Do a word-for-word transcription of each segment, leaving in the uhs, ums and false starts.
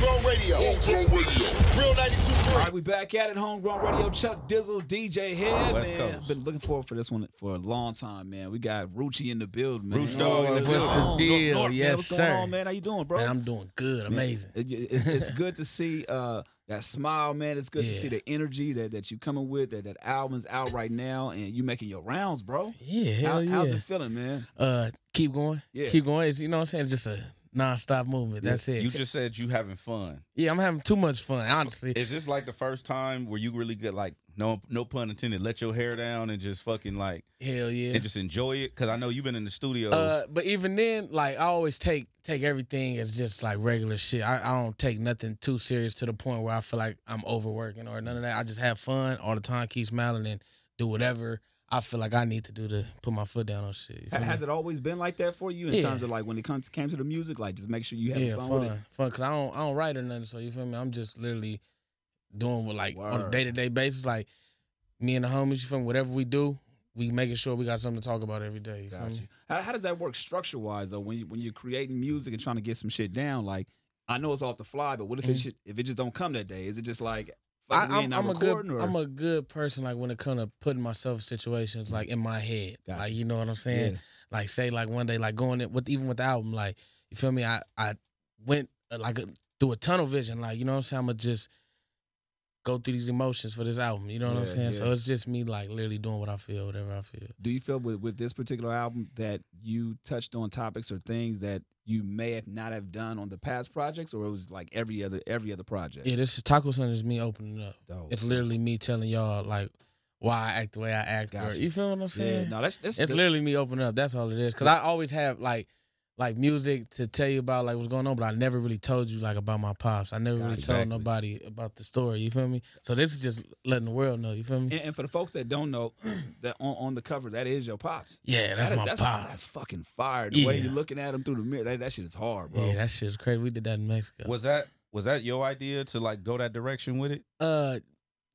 Grown Radio. Home Grown Radio. Real ninety-two point three. All right, we back at it. Home Grown Radio. Chuck Dizzle, D J Head. West man. Coast. Been looking forward for this one for a long time, man. We got Rucci in the build, man. Rucci Dog in the build. What's the deal? North, yes, man. What's going sir. on, man? How you doing, bro? Man, I'm doing good. Amazing. Man, it, it, it's good to see uh, that smile, man. It's good yeah. to see the energy that, that you coming with, that that album's out right now, and you making your rounds, bro. Yeah, hell How, yeah. How's it feeling, man? Uh, keep going. Yeah. Keep going. It's, you know what I'm saying? It's just a non-stop movement. That's it. You just said you having fun. Yeah, I'm having too much fun, honestly. Is this like the first time where you really get like, no no pun intended, let your hair down and just fucking like, hell yeah, and just enjoy it? Because I know you've been in the studio. Uh, but even then, like, I always take take everything as just like regular shit. I, I don't take nothing too serious to the point where I feel like I'm overworking or none of that. I just have fun all the time, keep smiling and do whatever I feel like I need to do to put my foot down on shit. Has me? it always been like that for you in yeah. terms of like when it comes came to the music, like just make sure you have yeah, fun, fun with it? Fun, because I don't, I don't write or nothing, so you feel me? I'm just literally doing what like Word. on a day-to-day basis, like me and the homies, you feel me? Whatever we do, we making sure we got something to talk about every day, you gotcha. feel me? How, how does that work structure-wise, though, when, you, when you're creating music and trying to get some shit down? Like, I know it's off the fly, but what if, mm-hmm. it, should, if it just don't come that day? Is it just like... I, I'm, I'm a good. Or? I'm a good person. Like when it comes to putting myself in situations, like in my head, gotcha. like you know what I'm saying. Yeah. Like say, like one day, like going in with even with the album, like you feel me. I I went uh, like a, through a tunnel vision, like you know what I'm saying. I'm gonna just go through these emotions for this album. You know what yeah, I'm saying. Yeah. So it's just me, like literally doing what I feel, whatever I feel. Do you feel with with this particular album that you touched on topics or things that you may have not have done on the past projects, or it was like every other every other project? Yeah, this is Tako's Son is me opening up. Oh, it's shit. literally me telling y'all like why I act the way I act. Gotcha. Or, you feel what I'm saying? Yeah, no, that's that's. It's good. literally me opening up. That's all it is. Cause I always have like like music to tell you about like what's going on, but I never really told you like about my pops. I never gotcha. really exactly. told nobody about the story. You feel me? So this is just letting the world know. You feel me? And, and for the folks that don't know, that on, on the cover, that is your pops. Yeah, that's that, my that's, pops. That's fucking fire. The yeah. way you're looking at him through the mirror, that, that shit is hard, bro. Yeah, that shit is crazy. We did that in Mexico. Was that was that your idea to like go that direction with it? Uh,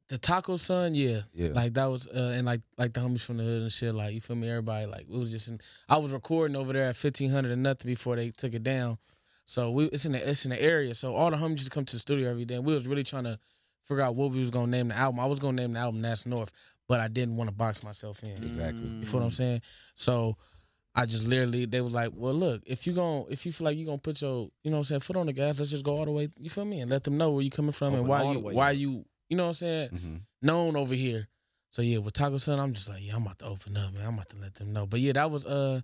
the Tako's Son, yeah. yeah. Like that was uh, and like like the homies from the hood and shit, like you feel me, everybody like it was just in, I was recording over there at fifteen hundred and nothing before they took it down. So we it's in the it's in the area. So all the homies just come to the studio every day. And we was really trying to figure out what we was gonna name the album. I was gonna name the album Nas North, but I didn't want to box myself in. Exactly. You feel what I'm saying? So I just literally, they was like, well, look, if you gon' if you feel like you gonna put your, you know what I'm saying, foot on the gas, let's just go all the way, you feel me? And let them know where you coming from oh, and why you way, why yeah. you You know what I'm saying? Mm-hmm. Known over here. So, yeah, with Tako's Son, I'm just like, yeah, I'm about to open up, man. I'm about to let them know. But, yeah, that was uh,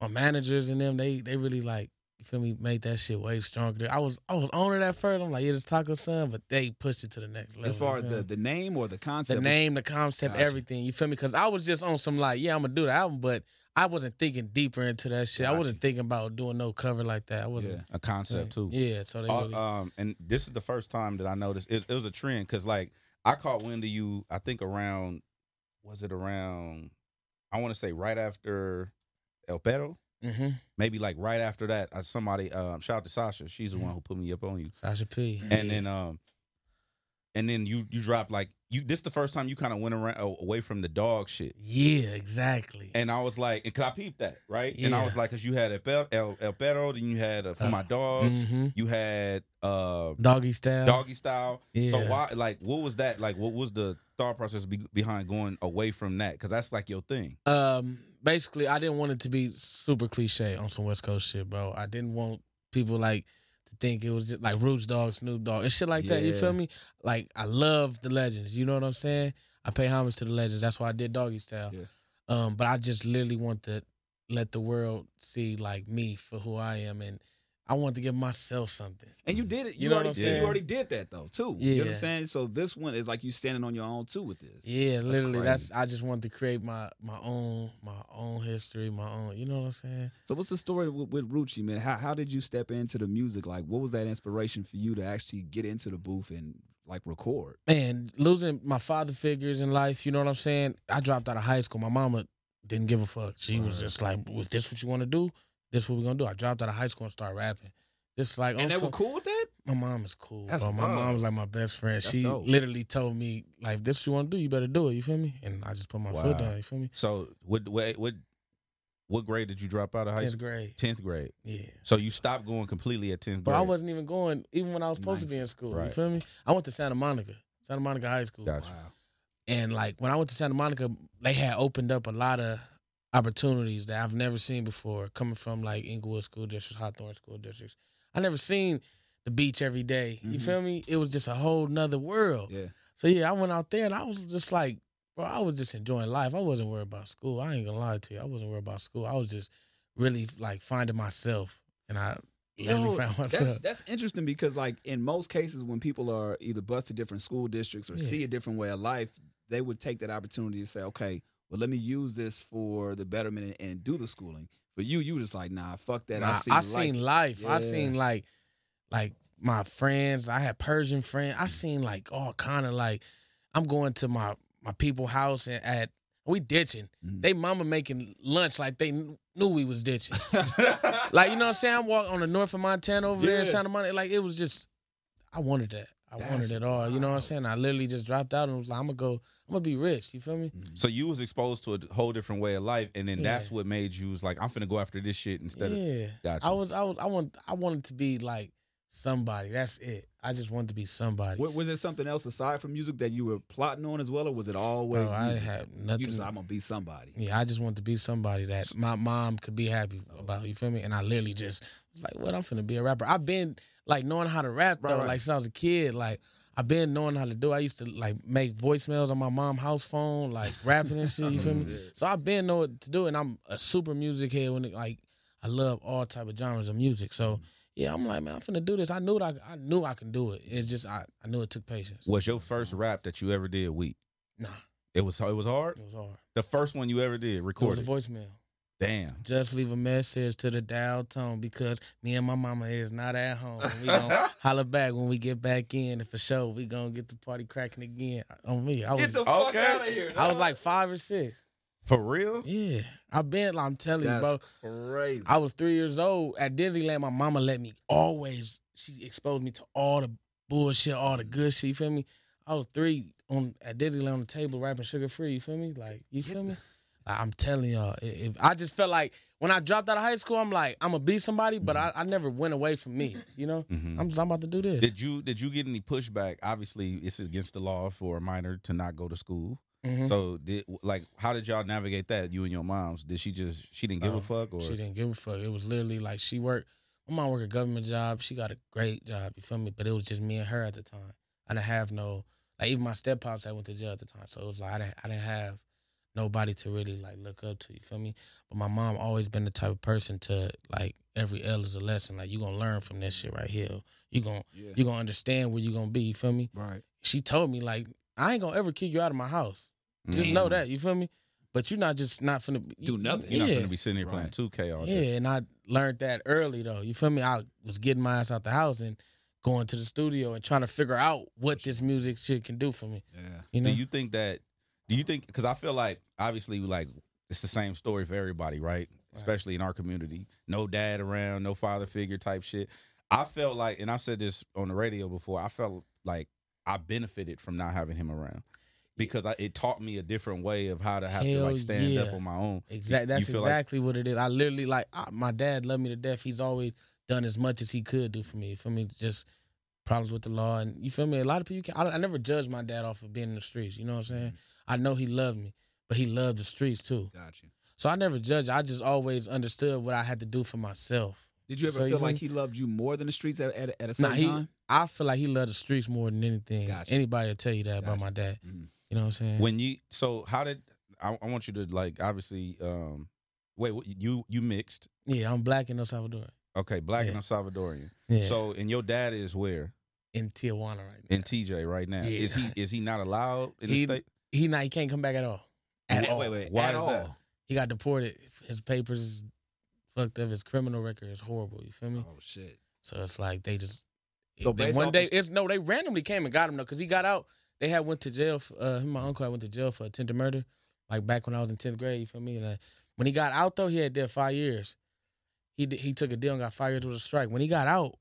my managers and them. They they really, like, you feel me, made that shit way stronger. I was I was on it at first. I'm like, yeah, it's Tako's Son, but they pushed it to the next level. As far as the, the name or the concept? The name, the concept, gotcha. everything. You feel me? Because I was just on some, like, yeah, I'm going to do the album, but I wasn't thinking deeper into that shit. Gotcha. I wasn't thinking about doing no cover like that. I wasn't yeah, a concept man. too. Yeah, so they uh, really... um, and this is the first time that I noticed it, it was a trend because like I caught wind of you. I think around was it around? I want to say right after El Pero. Mm-hmm. Maybe like right after that. Uh, somebody um, shout out to Sasha. She's the mm-hmm. one who put me up on you. Sasha P. And yeah. then um, and then you you dropped like. You, this the first time you kind of went around oh, away from the dog shit. Yeah, exactly. And I was like, because I peeped that, right? Yeah. And I was like, because you had El, El, El Pero, then you had uh, For uh, My Dogs, mm-hmm. you had... Uh, Doggy Style. Doggy Style. Yeah. So why, like, what was that? Like, what was the thought process be behind going away from that? Because that's like your thing. Um, basically, I didn't want it to be super cliche on some West Coast shit, bro. I didn't want people like... think it was just like Roots Dogg, Snoop Dogg, and shit like yeah. that. You feel me? Like, I love the legends. You know what I'm saying? I pay homage to the legends. That's why I did Doggy Style. Yeah. Um, but I just literally want to let the world see, like, me for who I am. And I want to give myself something. And you did it. You, you know already, what I'm saying? You already did that, though, too. Yeah. You know what I'm saying? So this one is like you standing on your own, too, with this. Yeah, that's literally. Crazy. That's I just wanted to create my my own my own history, my own, you know what I'm saying? So what's the story with, with Rucci, man? How, how did you step into the music? Like, what was that inspiration for you to actually get into the booth and, like, record? Man, losing my father figures in life, you know what I'm saying? I dropped out of high school. My mama didn't give a fuck. She right. was just like, was this what you want to do? This what we're gonna do. I dropped out of high school and started rapping. Just like, and they were cool with that? My mom is cool. That's bro. My dope. Mom was like my best friend. That's she dope. literally told me, like, this what you wanna do, you better do it, you feel me? And I just put my wow. foot down, you feel me? So what what what What grade did you drop out of high school? tenth grade. tenth grade. Yeah. So you stopped going completely at tenth grade. But I wasn't even going, even when I was supposed nice. to be in school. Right. You feel me? I went to Santa Monica, Santa Monica High School. Gotcha. Wow. And, like, when I went to Santa Monica, they had opened up a lot of opportunities that I've never seen before, coming from, like, Inglewood school districts, Hawthorne school districts. I never seen the beach every day. You mm-hmm. feel me? It was just a whole nother world. Yeah. So, yeah, I went out there, and I was just like, bro, I was just enjoying life. I wasn't worried about school. I ain't gonna lie to you. I wasn't worried about school. I was just really, like, finding myself, and I really Yo, found myself. That's, that's interesting because, like, in most cases when people are either bused to different school districts or yeah. see a different way of life, they would take that opportunity to say, okay, well, let me use this for the betterment and, and do the schooling. For you, you just like, nah, fuck that. Nah, I seen I life. Seen life. Yeah. I seen, like, like my friends. I had Persian friends. I seen, like, all kind of, like, I'm going to my... my people house and at we ditching. Mm-hmm. They mama making lunch like they kn knew we was ditching. Like, you know what I'm saying? I'm walking on the north of Montana over yeah. there in Santa Monica. Like, it was just, I wanted that. I That's wanted it all. Wild. You know what I'm saying? I literally just dropped out and was like, I'm gonna go. I'm gonna be rich. You feel me? So you was exposed to a whole different way of life, and then yeah. that's what made you was like, I'm finna go after this shit instead yeah. of. Gotcha. I was. I was. I want. I wanted to be like somebody. That's it. I just wanted to be somebody. Was there something else aside from music that you were plotting on as well, or was it always Bro, music? I had nothing. You just, I'm going to be somebody. Yeah, I just wanted to be somebody that my mom could be happy oh. about, you feel me? And I literally just was like, what, I'm finna be a rapper. I've been, like, knowing how to rap, right, though, right. like, since I was a kid. Like, I've been knowing how to do it. I used to, like, make voicemails on my mom's house phone, like, rapping and shit, you feel me? So I've been knowing what to do, and I'm a super music head. When it, like, I love all type of genres of music, so... yeah, I'm like, man, I'm finna do this. I knew that I, I knew I can do it. It's just I, I knew it took patience. Was your first rap that you ever did weak? Nah. It was it was hard? It was hard. The first one you ever did, recorded? It was a voicemail. Damn. Just leave a message to the dial tone because me and my mama is not at home. We gonna holler back when we get back in, and for sure we gonna get the party cracking again. On me. I was, get the fuck okay. out of here. No. I was like five or six. For real? Yeah. I've been, I'm telling That's you, bro. Crazy. I was three years old. At Disneyland, my mama let me always, she exposed me to all the bullshit, all the good shit, you feel me? I was three on at Disneyland on the table rapping Sugar Free, you feel me? Like, you feel me? Like, I'm telling y'all, it, it, I just felt like when I dropped out of high school, I'm like, I'm gonna be somebody, but mm-hmm. I, I never went away from me, you know? Mm-hmm. I'm, I'm about to do this. Did you, did you get any pushback? Obviously, it's against the law for a minor to not go to school. Mm-hmm. So, did, like, how did y'all navigate that, you and your moms? Did she just, she didn't give um, a fuck? Or? She didn't give a fuck. It was literally like she worked, my mom worked a government job. She got a great job, you feel me? But it was just me and her at the time. I didn't have no, like, even my step-pops, I went to jail at the time. So, it was like, I didn't, I didn't have nobody to really, like, look up to, you feel me? But my mom always been the type of person to, like, every L is a lesson. Like, you gonna learn from this shit right here. You gonna, yeah. you gonna understand where you gonna be, you feel me? Right. She told me, like, I ain't gonna ever kick you out of my house. Just know that, you feel me? But you're not just not finna be, do nothing. You're yeah. not finna be sitting here playing two K all day. Yeah, and I learned that early though. You feel me? I was getting my ass out the house and going to the studio and trying to figure out what this music shit can do for me. Yeah. You know? Do you think that? Do you think? Because I feel like obviously, like it's the same story for everybody, right? right? Especially in our community, no dad around, no father figure type shit. I felt like, and I've said this on the radio before. I felt like I benefited from not having him around. Because I, it taught me a different way of how to have Hell to like stand yeah. up on my own. Exactly, that's exactly like what it is. I literally like I, my dad loved me to death. He's always done as much as he could do for me. For me, just problems with the law, and you feel me. A lot of people. Can, I, I never judged my dad off of being in the streets. You know what I'm saying? Mm-hmm. I know he loved me, but he loved the streets too. Gotcha. So I never judged. I just always understood what I had to do for myself. Did you ever so feel like he loved you more than the streets at, at, at a certain nah, he, time? I feel like he loved the streets more than anything. Gotcha. Anybody will tell you that gotcha. About my dad. Mm-hmm. You know what I'm saying? When you so how did I, I want you to like obviously um wait you you mixed? Yeah, I'm black and El Salvadorian. Okay, black yeah. and El Salvadorian. Yeah. So and your dad is where? In Tijuana right now. In T J right now. Yeah. Is he is he not allowed in he, the state? He not he can't come back at all. At wait, all. Wait, wait. Why at is all? That? He got deported. His papers is fucked up. His criminal record is horrible. You feel me? Oh shit. So it's like they just so they, one day it's no they randomly came and got him though because he got out. They had went to jail, for, uh, my uncle I went to jail for attempted murder, like back when I was in tenth grade, you feel me? And, uh, when he got out, though, he had did five years. He did, he took a deal and got five years with a strike. When he got out,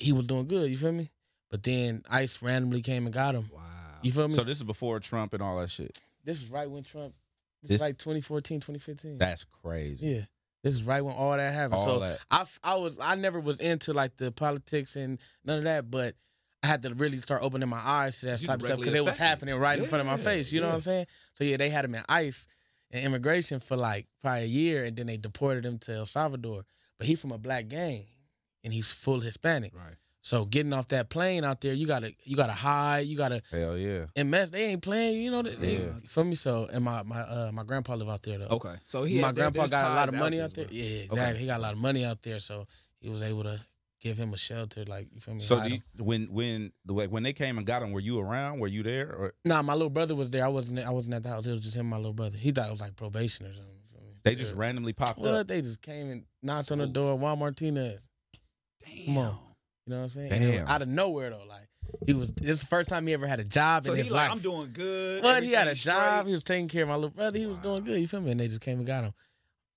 he was doing good, you feel me? But then ICE randomly came and got him. Wow. You feel me? So this is before Trump and all that shit? This is right when Trump, this, this is like twenty fourteen, twenty fifteen. That's crazy. Yeah. This is right when all that happened. All so that. I, I was, I never was into like the politics and none of that, but I had to really start opening my eyes to that you type of stuff because it was happening right yeah, in front of my face. You yeah. know what I'm saying? So yeah, they had him in ICE and immigration for like probably a year, and then they deported him to El Salvador. But he from a black gang, and he's full Hispanic. Right. So getting off that plane out there, you gotta you gotta hide, you gotta hell yeah. And mess, they ain't playing, you know. They, yeah. Feel me? So and my my uh, my grandpa live out there though. Okay. So he my grandpa there, got a lot of money out there. Out there. Yeah, exactly. Okay. He got a lot of money out there, so he was able to give him a shelter. Like you feel me? So do you, when when like when they came and got him, were you around? Were you there? Or? Nah, my little brother was there. I wasn't. I wasn't at the house. It was just him, and my little brother. He thought it was like probation or something. You feel me? They just yeah. randomly popped well, up. They just came and knocked so, on the door. Juan Martinez. Damn. Come on. You know what I'm saying? Out of nowhere though, like he was. This is the first time he ever had a job so in his he like, life. I'm doing good. Well, he had a straight. job. He was taking care of my little brother. He wow. was doing good. You feel me? And they just came and got him.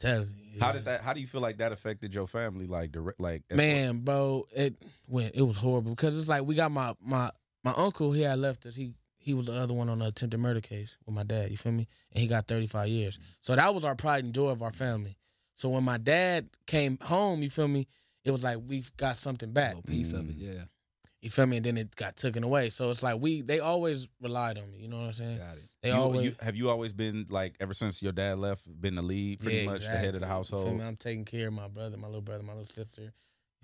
Tell you. How did that? How do you feel like that affected your family? Like direct, like man, what? bro, it went. It was horrible because it's like we got my my my uncle. He had left us. He he was the other one on the attempted murder case with my dad. You feel me? And he got thirty-five years. Mm-hmm. So that was our pride and joy of our family. So when my dad came home, you feel me? It was like we've got something back. A little piece mm-hmm. of it, yeah. You feel me? And then it got taken away. So it's like we they always relied on me. You know what I'm saying? Got it. They you, always you, have you always been like ever since your dad left, been the lead, pretty yeah, much exactly. the head of the household. You feel me? I'm taking care of my brother, my little brother, my little sister. You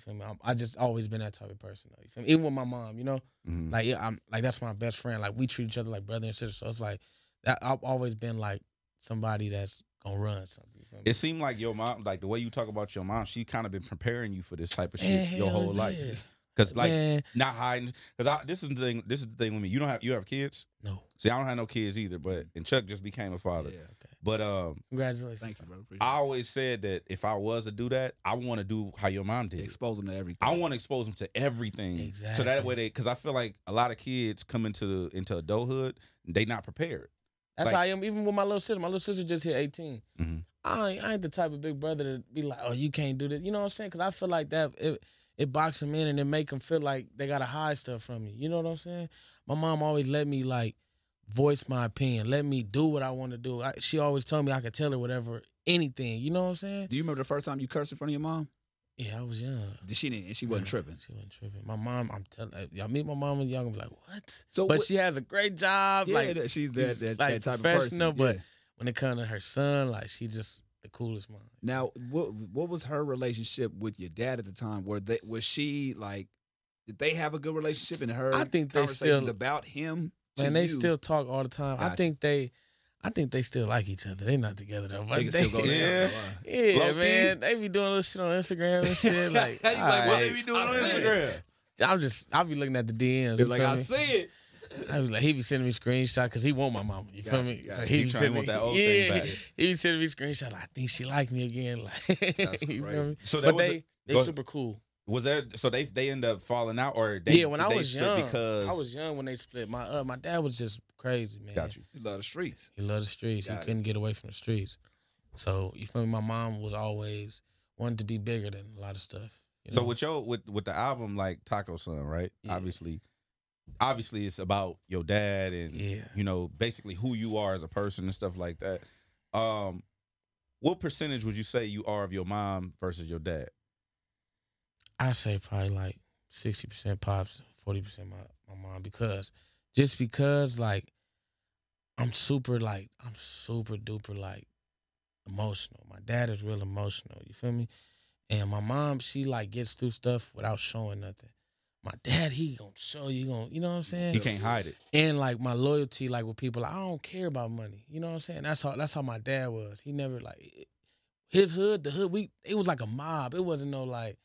feel me? I'm, I just always been that type of person. Though, you feel me? Even with my mom, you know, mm-hmm. like yeah, I'm like that's my best friend. Like we treat each other like brother and sister. So it's like that, I've always been like somebody that's gonna run something. It seemed like your mom, like the way you talk about your mom, she kind of been preparing you for this type of shit Man, your whole yeah. life. Cause like Man. not hiding. Cause I, this is the thing. This is the thing with me. You don't have you have kids? No. See, I don't have no kids either. But and Chuck just became a father. Yeah. Okay. But um, congratulations. Thank you, brother. Appreciate I always said that if I was to do that, I want to do how your mom did. Expose them to everything. I want to expose them to everything. Exactly. So that way they, cause I feel like a lot of kids come into into adulthood, they not prepared. That's like, how I am, even with my little sister. My little sister just hit eighteen. Mm-hmm. I, ain't, I ain't the type of big brother to be like, oh, you can't do this. You know what I'm saying? Because I feel like that, it, it boxes them in and it make them feel like they got to hide stuff from me. You know what I'm saying? My mom always let me, like, voice my opinion. Let me do what I want to do. I, she always told me I could tell her whatever, anything. You know what I'm saying? Do you remember the first time you cursed in front of your mom? Yeah, I was young. She didn't, and she wasn't yeah, tripping. She wasn't tripping. My mom, I'm telling y'all, meet my mom and y'all gonna be like, what? So, but what, she has a great job. Yeah, like she's that, that, like that type of person. Yeah. But when it comes to her son, like she just the coolest mom. Now, what what was her relationship with your dad at the time? Were they was she like? Did they have a good relationship? And her I think conversations still, about him. Man, they you? still talk all the time. Gotcha. I think they. I think they still like each other. They not together though. They, still go yeah, yeah man. They be doing little shit on Instagram and shit. Like, like right. what they be doing I on Instagram? It. I'm just, I be looking at the D Ms. It's like I me? see it. I be like, he be sending me screenshots because he want my mama. You gotcha, feel me? Gotcha. So he, he be sending me that old yeah, thing back. He be sending me screenshots. Like, I think she like me again. Like, that's crazy. Me? So that but was they, a, they super cool. Was there so they they end up falling out or they yeah when I they was young because I was young when they split. My uh, my dad was just crazy, man. Got you. He loved the streets. He loved the streets. Got he it. couldn't get away from the streets. So you feel me? My mom was always wanted to be bigger than a lot of stuff. You know? So with your with with the album like Tako's Son, right? Yeah. Obviously, obviously it's about your dad and yeah. you know basically who you are as a person and stuff like that. Um, what percentage would you say you are of your mom versus your dad? I say probably like sixty percent pops, forty percent my my mom because just because like I'm super like I'm super duper like emotional. My dad is real emotional, you feel me? And my mom, she like gets through stuff without showing nothing. My dad, he gonna show you, gonna you know what I'm saying? He can't hide it. And like my loyalty, like with people, like, I don't care about money. You know what I'm saying? That's how that's how my dad was. He never like his hood, the hood. We it was like a mob. It wasn't no like.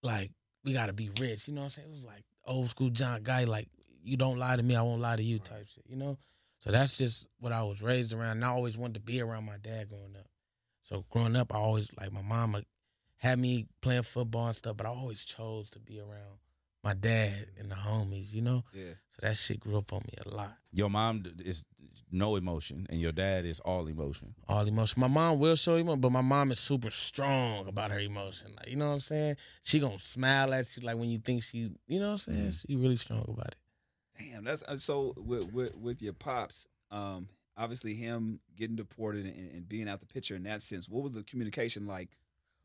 Like, we got to be rich, you know what I'm saying? It was like old school John guy, like, you don't lie to me, I won't lie to you type shit, you know? So that's just what I was raised around. And I always wanted to be around my dad growing up. So growing up, I always, like, my mama had me playing football and stuff, but I always chose to be around my dad and the homies, you know? Yeah. So that shit grew up on me a lot. Your mom is no emotion, and your dad is all emotion. All emotion. My mom will show emotion, but my mom is super strong about her emotion. Like, you know what I'm saying? She gonna smile at you like when you think she, you know what I'm saying? Mm-hmm. She really strong about it. Damn, that's so with with, with your pops, um, obviously him getting deported and, and being out the picture in that sense, what was the communication like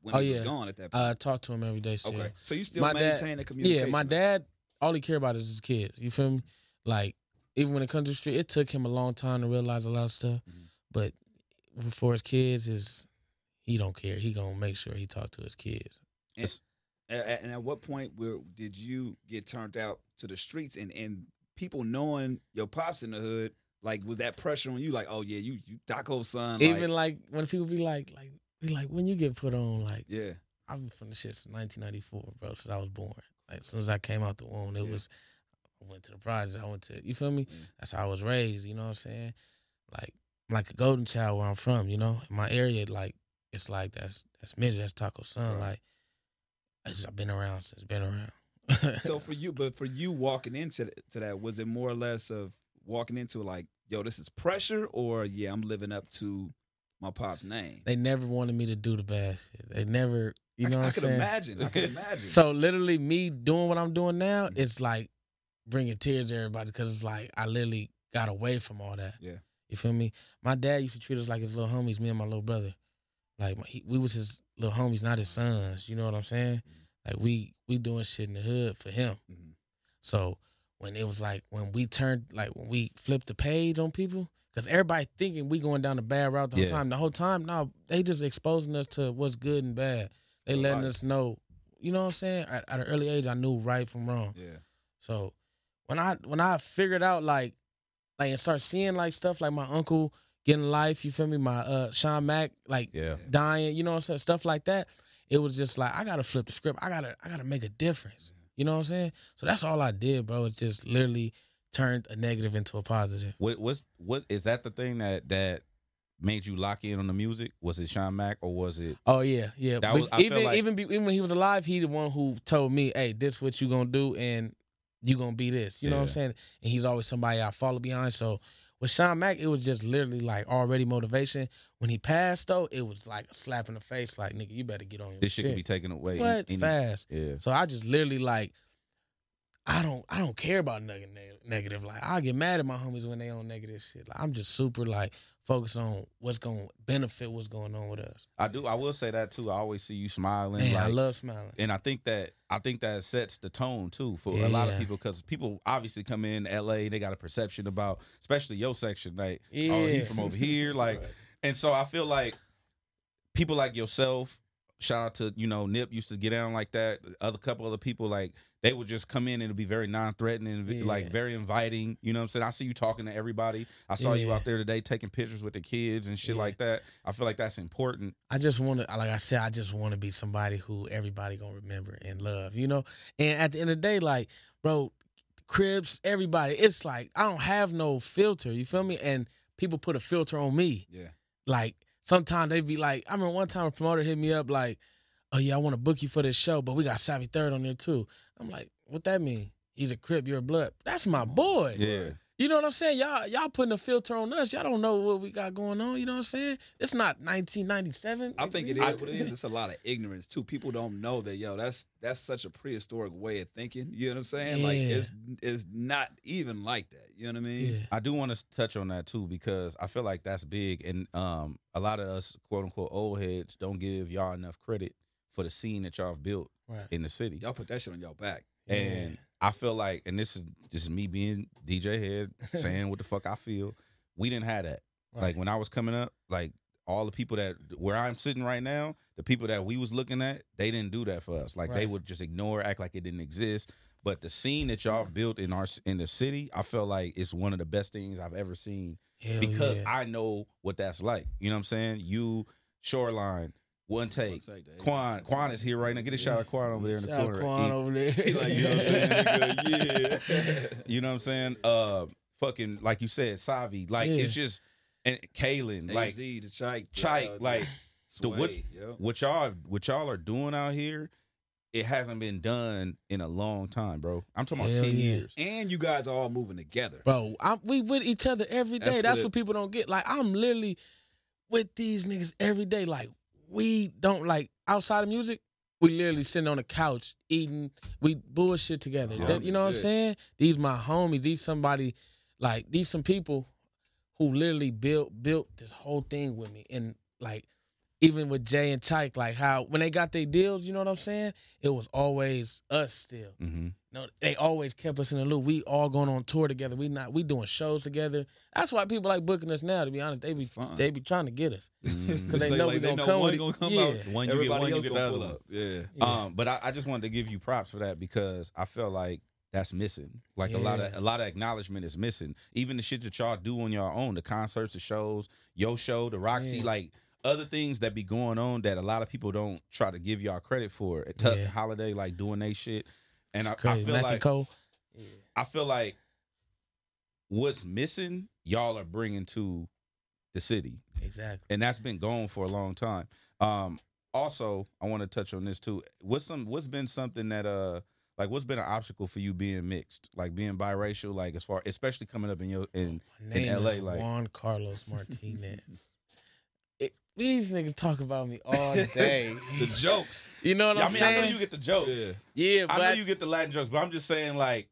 when oh, he yeah. was gone at that point? I talked to him every day still. Okay. So you still my maintain dad, the communication? Yeah, my dad, all he cared about is his kids. You feel me? Like, even when it comes to the street, it took him a long time to realize a lot of stuff. Mm-hmm. But for his kids, is he don't care. He going to make sure he talk to his kids. And, and at what point where did you get turned out to the streets and, and people knowing your pops in the hood, like, was that pressure on you? Like, oh, yeah, you you Tako's Son. Even, like, like, when people be like, like, be like, when you get put on, like, yeah, I've been from the shit since nineteen ninety-four, bro, since I was born. Like, as soon as I came out the womb, it yeah. was, I went to the project. I went to, you feel me? Mm. That's how I was raised, you know what I'm saying? Like, like a golden child where I'm from, you know? In my area, like, it's like, that's that's midget, that's Tako's Son. Right. Like, it's, I've been around since been around. So for you, but for you walking into the, to that, was it more or less of walking into like, yo, this is pressure, or yeah, I'm living up to my pop's name? They never wanted me to do the bad shit. They never, you know I, what I I'm could saying? Imagine. I could imagine. So literally me doing what I'm doing now, mm-hmm. it's like bringing tears to everybody because it's like I literally got away from all that. Yeah. You feel me? My dad used to treat us like his little homies, me and my little brother. Like my, he, we was his little homies, not his sons. You know what I'm saying? Mm-hmm. Like, we we doing shit in the hood for him. Mm-hmm. So when it was like, when we turned, like, when we flipped the page on people, because everybody thinking we going down the bad route the yeah. whole time. The whole time, no, they just exposing us to what's good and bad. They letting us know, you know what I'm saying? At, at an early age, I knew right from wrong. Yeah. So when I when I figured out, like, like and start seeing, like, stuff like my uncle getting life, you feel me? My uh, Sean Mack, like, yeah. dying, you know what I'm saying? Stuff like that. It was just like, I got to flip the script. I got to I gotta make a difference. You know what I'm saying? So that's all I did, bro. It's just literally turned a negative into a positive. What what's, what is that the thing that that made you lock in on the music? Was it Sean Mack or was it? Oh, yeah, yeah. That was, even, like... even, be, even when he was alive, he the one who told me, hey, this what you going to do and you going to be this. You yeah. know what I'm saying? And he's always somebody I follow behind. So with Sean Mack, it was just literally like already motivation. When he passed though, it was like a slap in the face. Like, nigga, you better get on your this shit. This shit could be taken away. But any, fast. Yeah. So I just literally like, I don't, I don't care about nothing negative. Like, I get mad at my homies when they on negative shit. Like, I'm just super like focused on what's gonna benefit what's going on with us. I do. I will say that too. I always see you smiling. Man, like, I love smiling. And I think that I think that sets the tone too for yeah. a lot of people, because people obviously come in L A, they got a perception about, especially your section, like, yeah. oh, he from over here, like, right. And so I feel like people like yourself, shout out to, you know, Nip used to get down like that, other couple other people, like, they would just come in and it'd be very non-threatening, yeah. like very inviting, you know what I'm saying? I see you talking to everybody. I saw yeah. you out there today taking pictures with the kids and shit yeah. like that. I feel like that's important. I just want to, like I said, I just want to be somebody who everybody gonna remember and love, you know? And at the end of the day, like, bro, Cribs, everybody, it's like, I don't have no filter, you feel me? And people put a filter on me. Yeah. Like, sometimes they be like, I remember one time a promoter hit me up like, oh, yeah, I want to book you for this show, but we got Savvy Third on there too. I'm like, what that mean? He's a Crip, you're a Blood. That's my boy. Yeah. You know what I'm saying? Y'all y'all putting a filter on us. Y'all don't know what we got going on. You know what I'm saying? It's not nineteen ninety-seven. I think it is what it is. It's a lot of ignorance too. People don't know that, yo, that's that's such a prehistoric way of thinking. You know what I'm saying? Yeah. Like, it's, it's not even like that. You know what I mean? Yeah. I do want to touch on that too, because I feel like that's big. And um, a lot of us, quote unquote, old heads don't give y'all enough credit for the scene that y'all have built right. in the city. Y'all put that shit on y'all back. And yeah. I feel like, and this is this is me being D J Head, saying what the fuck I feel. We didn't have that. Right. Like, when I was coming up, like, all the people that, where I'm sitting right now, the people that we was looking at, they didn't do that for us. Like, right. they would just ignore, act like it didn't exist. But the scene that y'all built in our in the city, I feel like it's one of the best things I've ever seen. Hell because yeah. I know what that's like. You know what I'm saying? You, Shoreline, One Take. Quan, Quan is here right now. Get a shout out to Quan over there in the shout corner. Quan over there. He like, you know what I'm saying? Nigga, yeah. You know what I'm saying? Uh, fucking, like you said, Savi. Like, yeah. it's just, and Kalen. Like, A Z to Chike. Chike. Like, the, what, yep. what y'all what y'all are doing out here, it hasn't been done in a long time, bro. I'm talking about Hell ten yeah. years. And you guys are all moving together. Bro, I'm, we with each other every day. That's, That's what, what people don't get. Like, I'm literally with these niggas every day. Like, we don't, like, outside of music, we literally sitting on the couch eating. We bullshit together. Oh, that, you know shit. What I'm saying? These my homies. These somebody, like, these some people who literally built built this whole thing with me. And like, even with Jay and Tyke, like how when they got their deals, you know what I'm saying? It was always us still. Mm-hmm. No, they always kept us in the loop. We all going on tour together. We not we doing shows together. That's why people like booking us now. To be honest, they be they be trying to get us because they like, know like we gonna, they know come one gonna come yeah. out. One you Everybody get, one else you get gonna pull up. Yeah. yeah. Um, but I, I just wanted to give you props for that because I felt like that's missing. Like yeah. a lot of a lot of acknowledgement is missing. Even the shit that y'all do on your own, the concerts, the shows, your show, the Roxy, yeah. like. Other things that be going on that a lot of people don't try to give y'all credit for. It took yeah. Holiday like doing they shit, and I, I feel Mac like yeah. I feel like what's missing, y'all are bringing to the city. Exactly, and that's been going for a long time. Um, also, I want to touch on this too. What's some? What's been something that uh, like what's been an obstacle for you being mixed, like being biracial, like as far especially coming up in your in My name in L A, is like Juan Carlos Martinez. These niggas talk about me all day. The jokes. You know what yeah, I'm I mean, saying? I know you get the jokes. Yeah, yeah but I know you get the Latin jokes, but I'm just saying, like,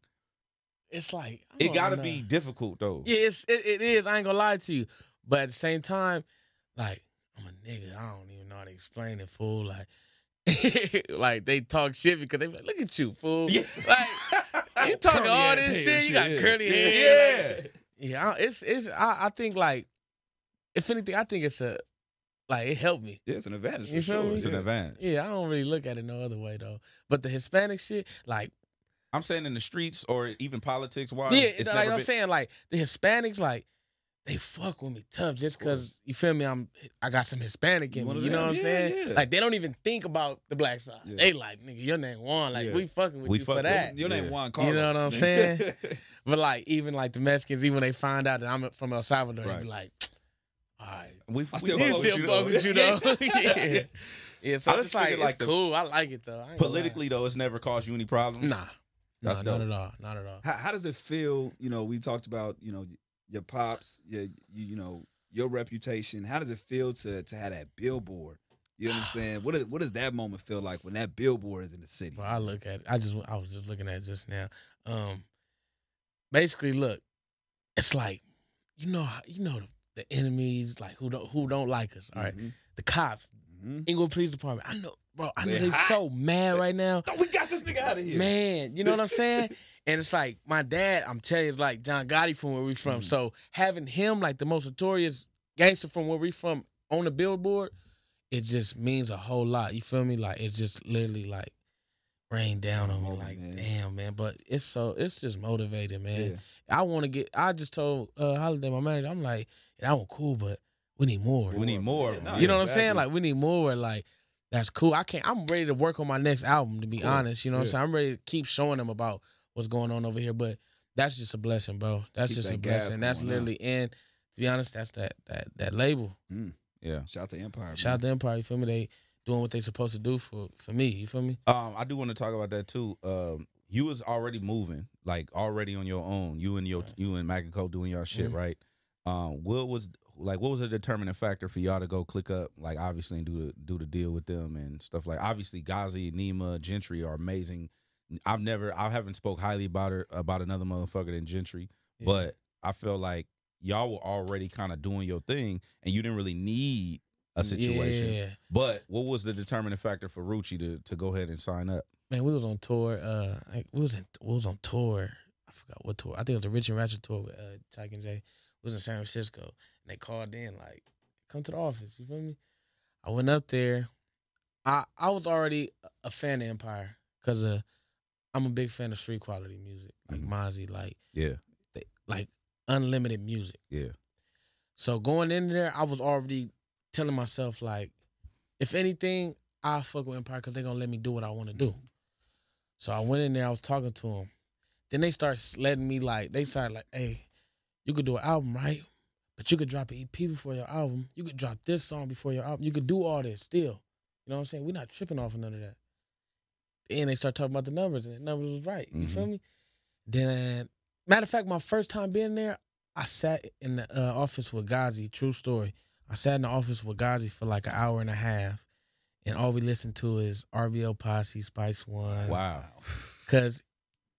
it's like it gotta know. be difficult though. Yeah, it's, it it is. I ain't gonna lie to you, but at the same time, like I'm a nigga. I don't even know how to explain it, fool. Like, like they talk shit because they be like, look at you, fool. Yeah. Like you talking all this shit. You got yeah. curly hair. Yeah, like, yeah. It's it's. I, I think like, if anything, I think it's a. Like, it helped me. Yeah, it's an advantage for you sure. Me? It's yeah. an advantage. Yeah, I don't really look at it no other way, though. But the Hispanic shit, like... I'm saying in the streets or even politics-wise, yeah, it's like never I'm been... saying, like, the Hispanics, like, they fuck with me tough just because, you feel me, I'm, I got some Hispanic in me, you know what I'm yeah, saying? Yeah. Like, they don't even think about the black side. Yeah. They like, nigga, your name Juan. Like, yeah. we fucking with we you fuck for with that. Your name yeah. Juan Carlos. You know what I'm saying? But, like, even, like, the Mexicans, even when they find out that I'm from El Salvador, right. they be like... All right. We, I still fuck with you, with you though. yeah. yeah, so I it's like, like it's the, cool. I like it though. Politically though, it's never caused you any problems. Nah, That's nah, not at all. Not at all. How, how does it feel? You know, we talked about you know your pops, your you, you know your reputation. How does it feel to to have that billboard? You know what I'm saying? What is, what does that moment feel like when that billboard is in the city? Well, I look at it. I just I was just looking at it just now. Um, basically, look, it's like you know you know the. The enemies, like who don't who don't like us. All right, mm-hmm. the cops, mm-hmm. Inglewood Police Department. I know, bro. I know they're so mad right now. We got this nigga out of here, man. You know what I'm saying? And it's like my dad. I'm telling you, it's like John Gotti from where we from. Mm-hmm. So having him, like the most notorious gangster from where we from, on the billboard, it just means a whole lot. You feel me? Like it's just literally like rained down on me. Like man. damn, man. But it's so it's just motivating, man. Yeah. I want to get. I just told uh, Holiday, my manager. I'm like. That was cool, but we need more. We need more. Yeah, no, you know exactly. what I'm saying? Like, we need more. Like, that's cool. I can't, I'm ready to work on my next album, to be honest. You know what yeah. I'm saying? I'm ready to keep showing them about what's going on over here, but that's just a blessing, bro. That's keep just that a blessing. That's literally, out. and to be honest, that's that that that label. Mm. Yeah. Shout out to Empire. Shout out to Empire. You feel me? They doing what they supposed to do for, for me. You feel me? Um, I do want to talk about that, too. Um, you was already moving, like, already on your own. You and your right. you and Mac and Co doing your shit, mm-hmm. right? Um, what was like? What was a determining factor for y'all to go click up? Like, obviously, and do the do the deal with them and stuff like. Obviously, Gazi, Nima, Gentry are amazing. I've never, I haven't spoke highly about her about another motherfucker than Gentry, yeah. but I feel like y'all were already kind of doing your thing, and you didn't really need a situation. Yeah. But what was the determining factor for Rucci to to go ahead and sign up? Man, we was on tour. Uh, I, we was in, we was on tour. I forgot what tour. I think it was the Rich and Ratchet tour with uh, Chuck and Jay. It was in San Francisco, and they called in, like, come to the office, you feel me? I went up there. I I was already a fan of Empire because uh, I'm a big fan of street quality music, like mm-hmm. Mozzie, like, yeah. they, like unlimited music. Yeah. So going in there, I was already telling myself, like, if anything, I fuck with Empire because they're going to let me do what I want to do. So I went in there. I was talking to them. Then they start letting me, like, they started, like, hey, you could do an album, right? But you could drop an E P before your album. You could drop this song before your album. You could do all this still. You know what I'm saying? We're not tripping off of none of that. Then they start talking about the numbers, and the numbers was right. You mm-hmm. feel me? Then, matter of fact, my first time being there, I sat in the uh, office with Gazi. True story. I sat in the office with Gazi for like an hour and a half, and all we listened to is R B L Posse, Spice One. Wow. Because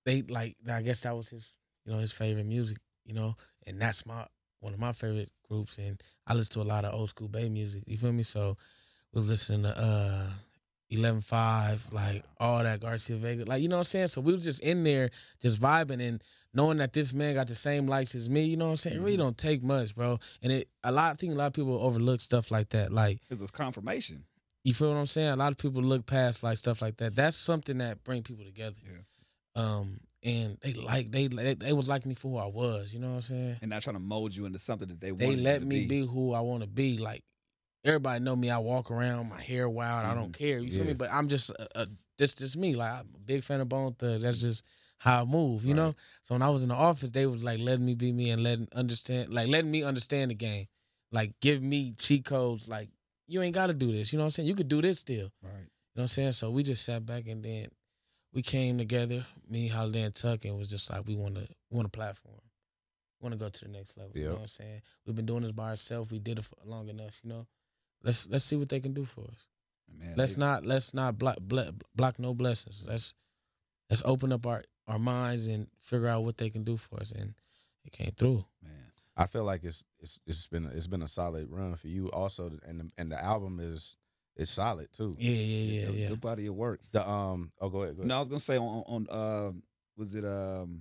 they, like, I guess that was his, you know, his favorite music. You know, and that's my one of my favorite groups, and I listen to a lot of old school Bay music. You feel me? So we was listening to uh, eleven five, like all that Garcia Vega, like, you know what I'm saying? So we was just in there just vibing and knowing that this man got the same likes as me, you know what I'm saying? It really don't take much, bro. And it a lot I think a lot of people overlook stuff like that. Like, because it's confirmation. You feel what I'm saying? A lot of people look past like stuff like that. That's something that bring people together. Yeah. Um, and they like they, they they was like me for who I was. You know what I'm saying? And not trying to mold you into something that they want. They let you to me be. be who I want to be. Like everybody know me. I walk around, my hair wild. Mm-hmm. I don't care. You yeah. feel me? But I'm just a, a just just me. Like I'm a big fan of Bone Thug. That's just how I move. You right. know. So when I was in the office, they was like letting me be me and letting understand like letting me understand the game. Like give me cheat codes. Like, you ain't got to do this. You know what I'm saying? You could do this still. Right. You know what I'm saying? So we just sat back and then we came together, me, Holiday, and Tuck, and it was just like, we want to we want a platform. We want to go to the next level. Yep. You know what I'm saying? We've been doing this by ourselves. We did it for long enough, you know? Let's let's see what they can do for us. Man, let's they... not let's not block, block, block no blessings. Let's let's open up our, our minds and figure out what they can do for us. And it came through. Man. I feel like it's it's it's been it's been a solid run for you also, and the, and the album is is solid too. Yeah, yeah, yeah, the, yeah. Good body of work. The um, oh, go ahead. Go ahead. No, I was gonna say on on uh, was it um,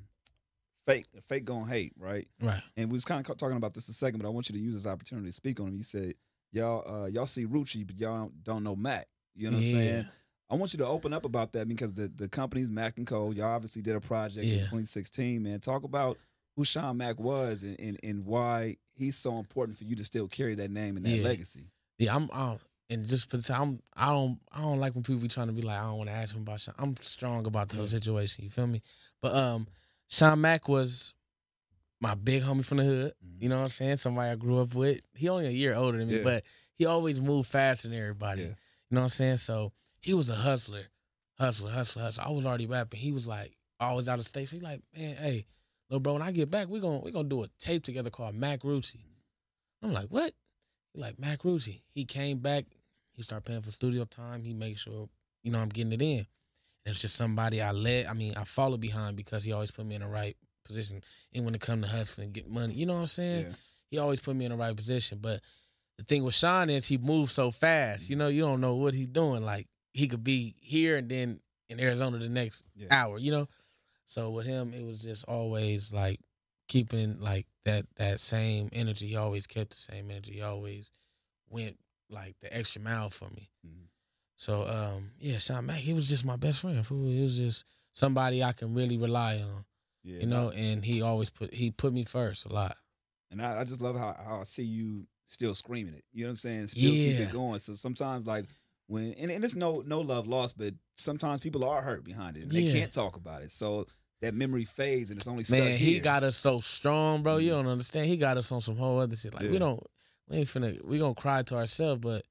fake fake Gon' Hate, right? Right. And we was kind of talking about this a second, but I want you to use this opportunity to speak on him. You said y'all uh, y'all see Rucci, but y'all don't know Mac. You know what yeah. I'm saying? I want you to open up about that because the the companies Mac and Co. Y'all obviously did a project yeah. in twenty sixteen. Man, talk about who Sean Mack was and, and and why he's so important for you to still carry that name and that yeah. legacy. Yeah, I'm, I'm and just for the time, I'm, I don't I don't like when people be trying to be like, I don't want to ask him about Sean. I'm strong about the whole situation. You feel me? But um, Sean Mack was my big homie from the hood. Mm-hmm. You know what I'm saying? Somebody I grew up with. He only a year older than me, yeah. but he always moved faster than everybody. Yeah. You know what I'm saying? So he was a hustler, hustler, hustler, hustler. I was already rapping. He was like always out of state. So he like, man, hey. Little bro, when I get back, we're going we gonna do a tape together called Mac Rucci. I'm like, what? He like, Mac Rucci. He came back. He started paying for studio time. He made sure, you know, I'm getting it in. And it's just somebody I led. I mean, I followed behind because he always put me in the right position. And when it comes to hustling, get money, you know what I'm saying? Yeah. He always put me in the right position. But the thing with Sean is he moves so fast. You know, you don't know what he's doing. Like, he could be here and then in Arizona the next yeah. hour, you know? So with him, it was just always like keeping like that that same energy. He always kept the same energy. He always went like the extra mile for me. Mm-hmm. So um, yeah, Sean Mack, he was just my best friend. He was just somebody I can really rely on, yeah, you know. And he always put he put me first a lot. And I, I just love how, how I see you still screaming it. You know what I'm saying? Still yeah. keep it going. So sometimes like. When, and, and it's no no love lost, but sometimes people are hurt behind it. And yeah. they can't talk about it. So that memory fades and it's only stuck Man, he here. Got us so strong, bro. Mm-hmm. You don't understand. He got us on some whole other shit. Like, yeah. we don't, we ain't finna, we gonna cry to ourselves, but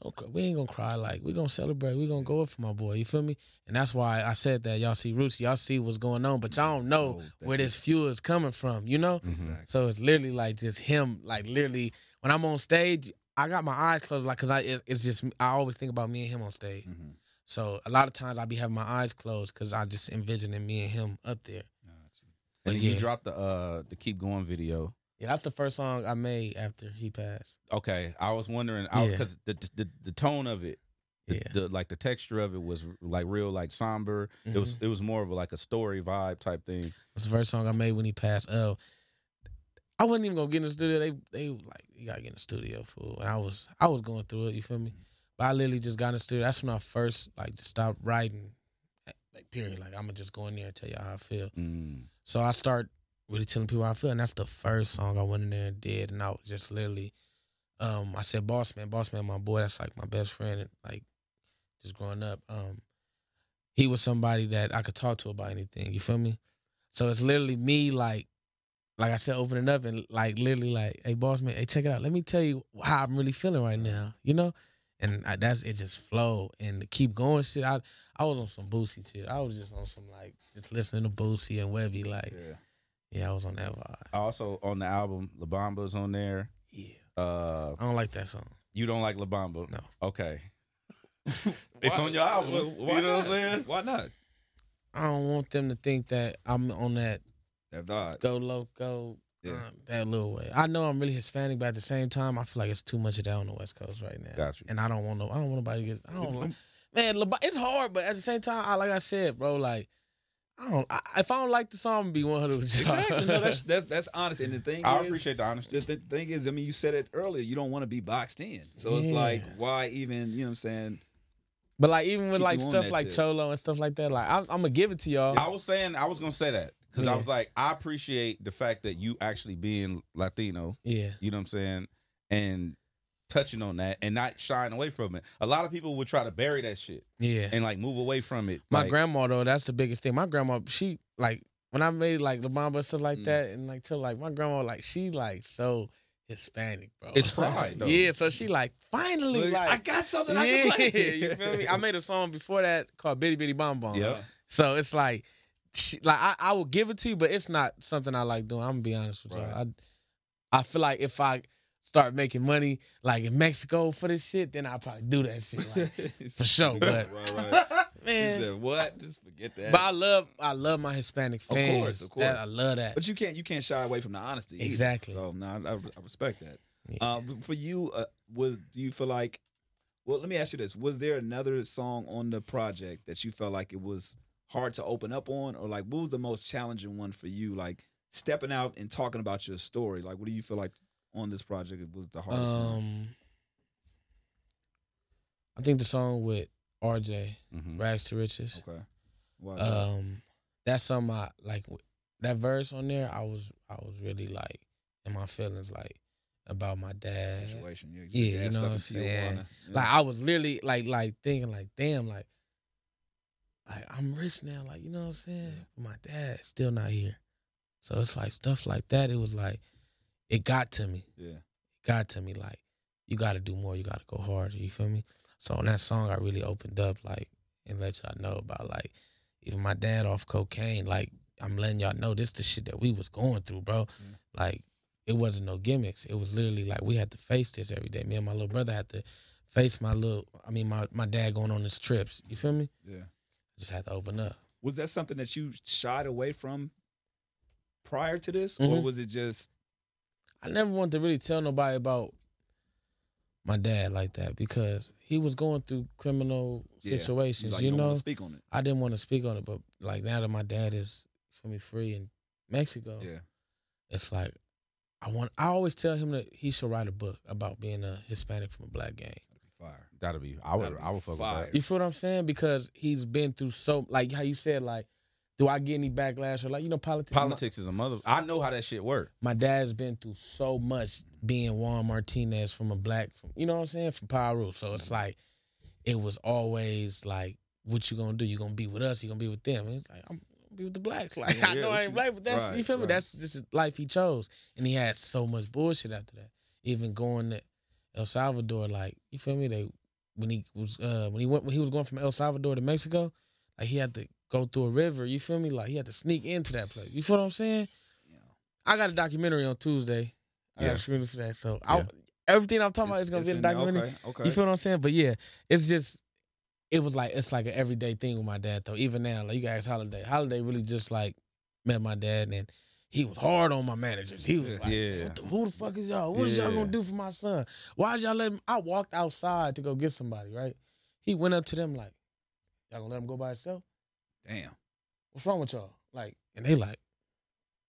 don't, we ain't gonna cry. Like, we gonna celebrate. We gonna yeah. go up for my boy. You feel me? And that's why I said that. Y'all see Roots. Y'all see what's going on, but y'all don't know oh, where this is. Fuel is coming from, you know? Mm-hmm. Exactly. So it's literally like just him, like literally, when I'm on stage, I got my eyes closed, like, cause I it, it's just I always think about me and him on stage. Mm-hmm. So a lot of times I be having my eyes closed, cause I just envisioning me and him up there. Gotcha. And then yeah. you dropped the uh the Keep Going video. Yeah, that's the first song I made after he passed. Okay, I was wondering, I, yeah. cause the, the the tone of it, the, yeah, the, like the texture of it was like real, like somber. Mm-hmm. It was it was more of a, like a story vibe type thing. That's the first song I made when he passed. Oh. I wasn't even gonna get in the studio. They they like, you gotta get in the studio, fool. And I was I was going through it, you feel me? But I literally just got in the studio. That's when I first like just stopped writing. Like, period. Like, I'ma just go in there and tell you how I feel. Mm. So I start really telling people how I feel, and that's the first song I went in there and did. And I was just literally, um, I said Boss Man, Boss Man, my boy, that's like my best friend, and, like, just growing up. Um, he was somebody that I could talk to about anything, you feel me? So it's literally me, like, Like I said, opening up and like literally like, hey, Boss Man, hey, check it out. Let me tell you how I'm really feeling right now, you know? And I, that's, it just flowed. And the Keep Going shit, I I was on some Boosie shit. I was just on some like, just listening to Boosie and Webby. Like, yeah, yeah I was on that vibe. Also on the album, La Bamba's on there. Yeah. Uh, I don't like that song. You don't like La Bamba? No. Okay. It's on your album. Why, why you know not? What I'm saying? Why not? I don't want them to think that I'm on that. That vibe. Go loco, Yeah. Um, that little way. I know I'm really Hispanic, but at the same time, I feel like it's too much of that on the West Coast right now. Gotcha. And I don't want no. I don't want nobody to get. I don't like. Man, it's hard, but at the same time, I, like I said, bro, like. I don't. I, if I don't like the song, I'm be one hundred with y'all. Exactly. No, that's that's that's honest. And the thing I is, appreciate the honesty. The, the thing is, I mean, you said it earlier. You don't want to be boxed in, so yeah. It's like, why even? You know what I'm saying? But like, even with like stuff like tip. Cholo and stuff like that, like I'm, I'm gonna give it to y'all. I was saying, I was gonna say that because yeah. I was like, I appreciate the fact that you actually being Latino. Yeah, you know what I'm saying, and touching on that and not shying away from it. A lot of people would try to bury that shit. Yeah. And like move away from it. My like, grandma though, that's the biggest thing. My grandma, she like when I made like La Bamba stuff like mm. that and like till like my grandma like she like so Hispanic, bro. It's pride though. Yeah, so she like finally like I got something yeah, I can play. You feel me? I made a song before that called Bitty Bitty Bomb Bomb. Yeah. So it's like she, like I, I will give it to you, but it's not something I like doing. I'm gonna be honest with right. you. I I feel like if I start making money like in Mexico for this shit, then I'll probably do that shit like, for sure. But right, right. Man, he said, what? Just forget that. But I love, I love my Hispanic fans. Of course, of course, that, I love that. But you can't, you can't shy away from the honesty. Exactly. Either. So no, I, I respect that. Yeah. Um, for you, uh, was do you feel like? Well, let me ask you this: was there another song on the project that you felt like it was hard to open up on, or like what was the most challenging one for you? Like stepping out and talking about your story. Like, what do you feel like? On this project, it was the hardest um, one. I think the song with R J, mm-hmm. Rags to Riches. Okay. Wow. Um, that's something I like. That verse on there, I was, I was really like in my feelings, like about my dad situation. Yeah, yeah, you know what I'm saying. Yeah. Like I was literally like, like thinking, like, damn, like, like I'm rich now, like you know what I'm saying. Yeah. But my dad's still not here, so it's like stuff like that. It was like. It got to me. Yeah. It got to me. Like, you got to do more. You got to go harder. You feel me? So on that song, I really opened up, like, and let y'all know about, like, even my dad off cocaine. Like, I'm letting y'all know this the shit that we was going through, bro. Yeah. Like, it wasn't no gimmicks. It was literally, like, we had to face this every day. Me and my little brother had to face my little, I mean, my, my dad going on his trips. You feel me? Yeah. Just had to open up. Was that something that you shied away from prior to this? Mm-hmm. Or was it just... I never wanted to really tell nobody about my dad like that because he was going through criminal yeah. situations, like, you, you know? Speak on it. I didn't want to speak on it, but, like, now that my dad is, for me, free in Mexico, yeah. it's like, I want. I always tell him that he should write a book about being a Hispanic from a black gang. Fire. Gotta be. I would, I would fuck with that. You feel what I'm saying? Because he's been through so, like, how you said, like, do I get any backlash or like, you know, politics? Politics my, is a mother. I know how that shit works. My dad's been through so much being Juan Martinez from a black, from, you know what I'm saying, from Peru. So it's like, it was always like, what you gonna do? You gonna be with us? You gonna be with them? And it's like, I'm gonna be with the blacks. Like, yeah, I know yeah, I ain't you, black, but that's, right, you feel me? Right. That's just the life he chose. And he had so much bullshit after that. Even going to El Salvador, like, you feel me? They, when he was, uh, when he went, when he was going from El Salvador to Mexico, like he had to, go through a river, you feel me? Like, he had to sneak into that place. You feel what I'm saying? Yeah. I got a documentary on Tuesday. I yeah. got a screening for that. So, yeah. I, everything I'm talking it's, about is going to be in the documentary. Okay, okay. You feel what I'm saying? But, yeah, it's just, it was like, it's like an everyday thing with my dad, though. Even now, like, you guys, Holiday. Holiday really just, like, met my dad, and he was hard on my managers. He was like, yeah. what the, who the fuck is y'all? What yeah. is y'all going to do for my son? Why is y'all letting him? I walked outside to go get somebody, right? He went up to them like, y'all going to let him go by himself? Damn. What's wrong with y'all? Like, and they like,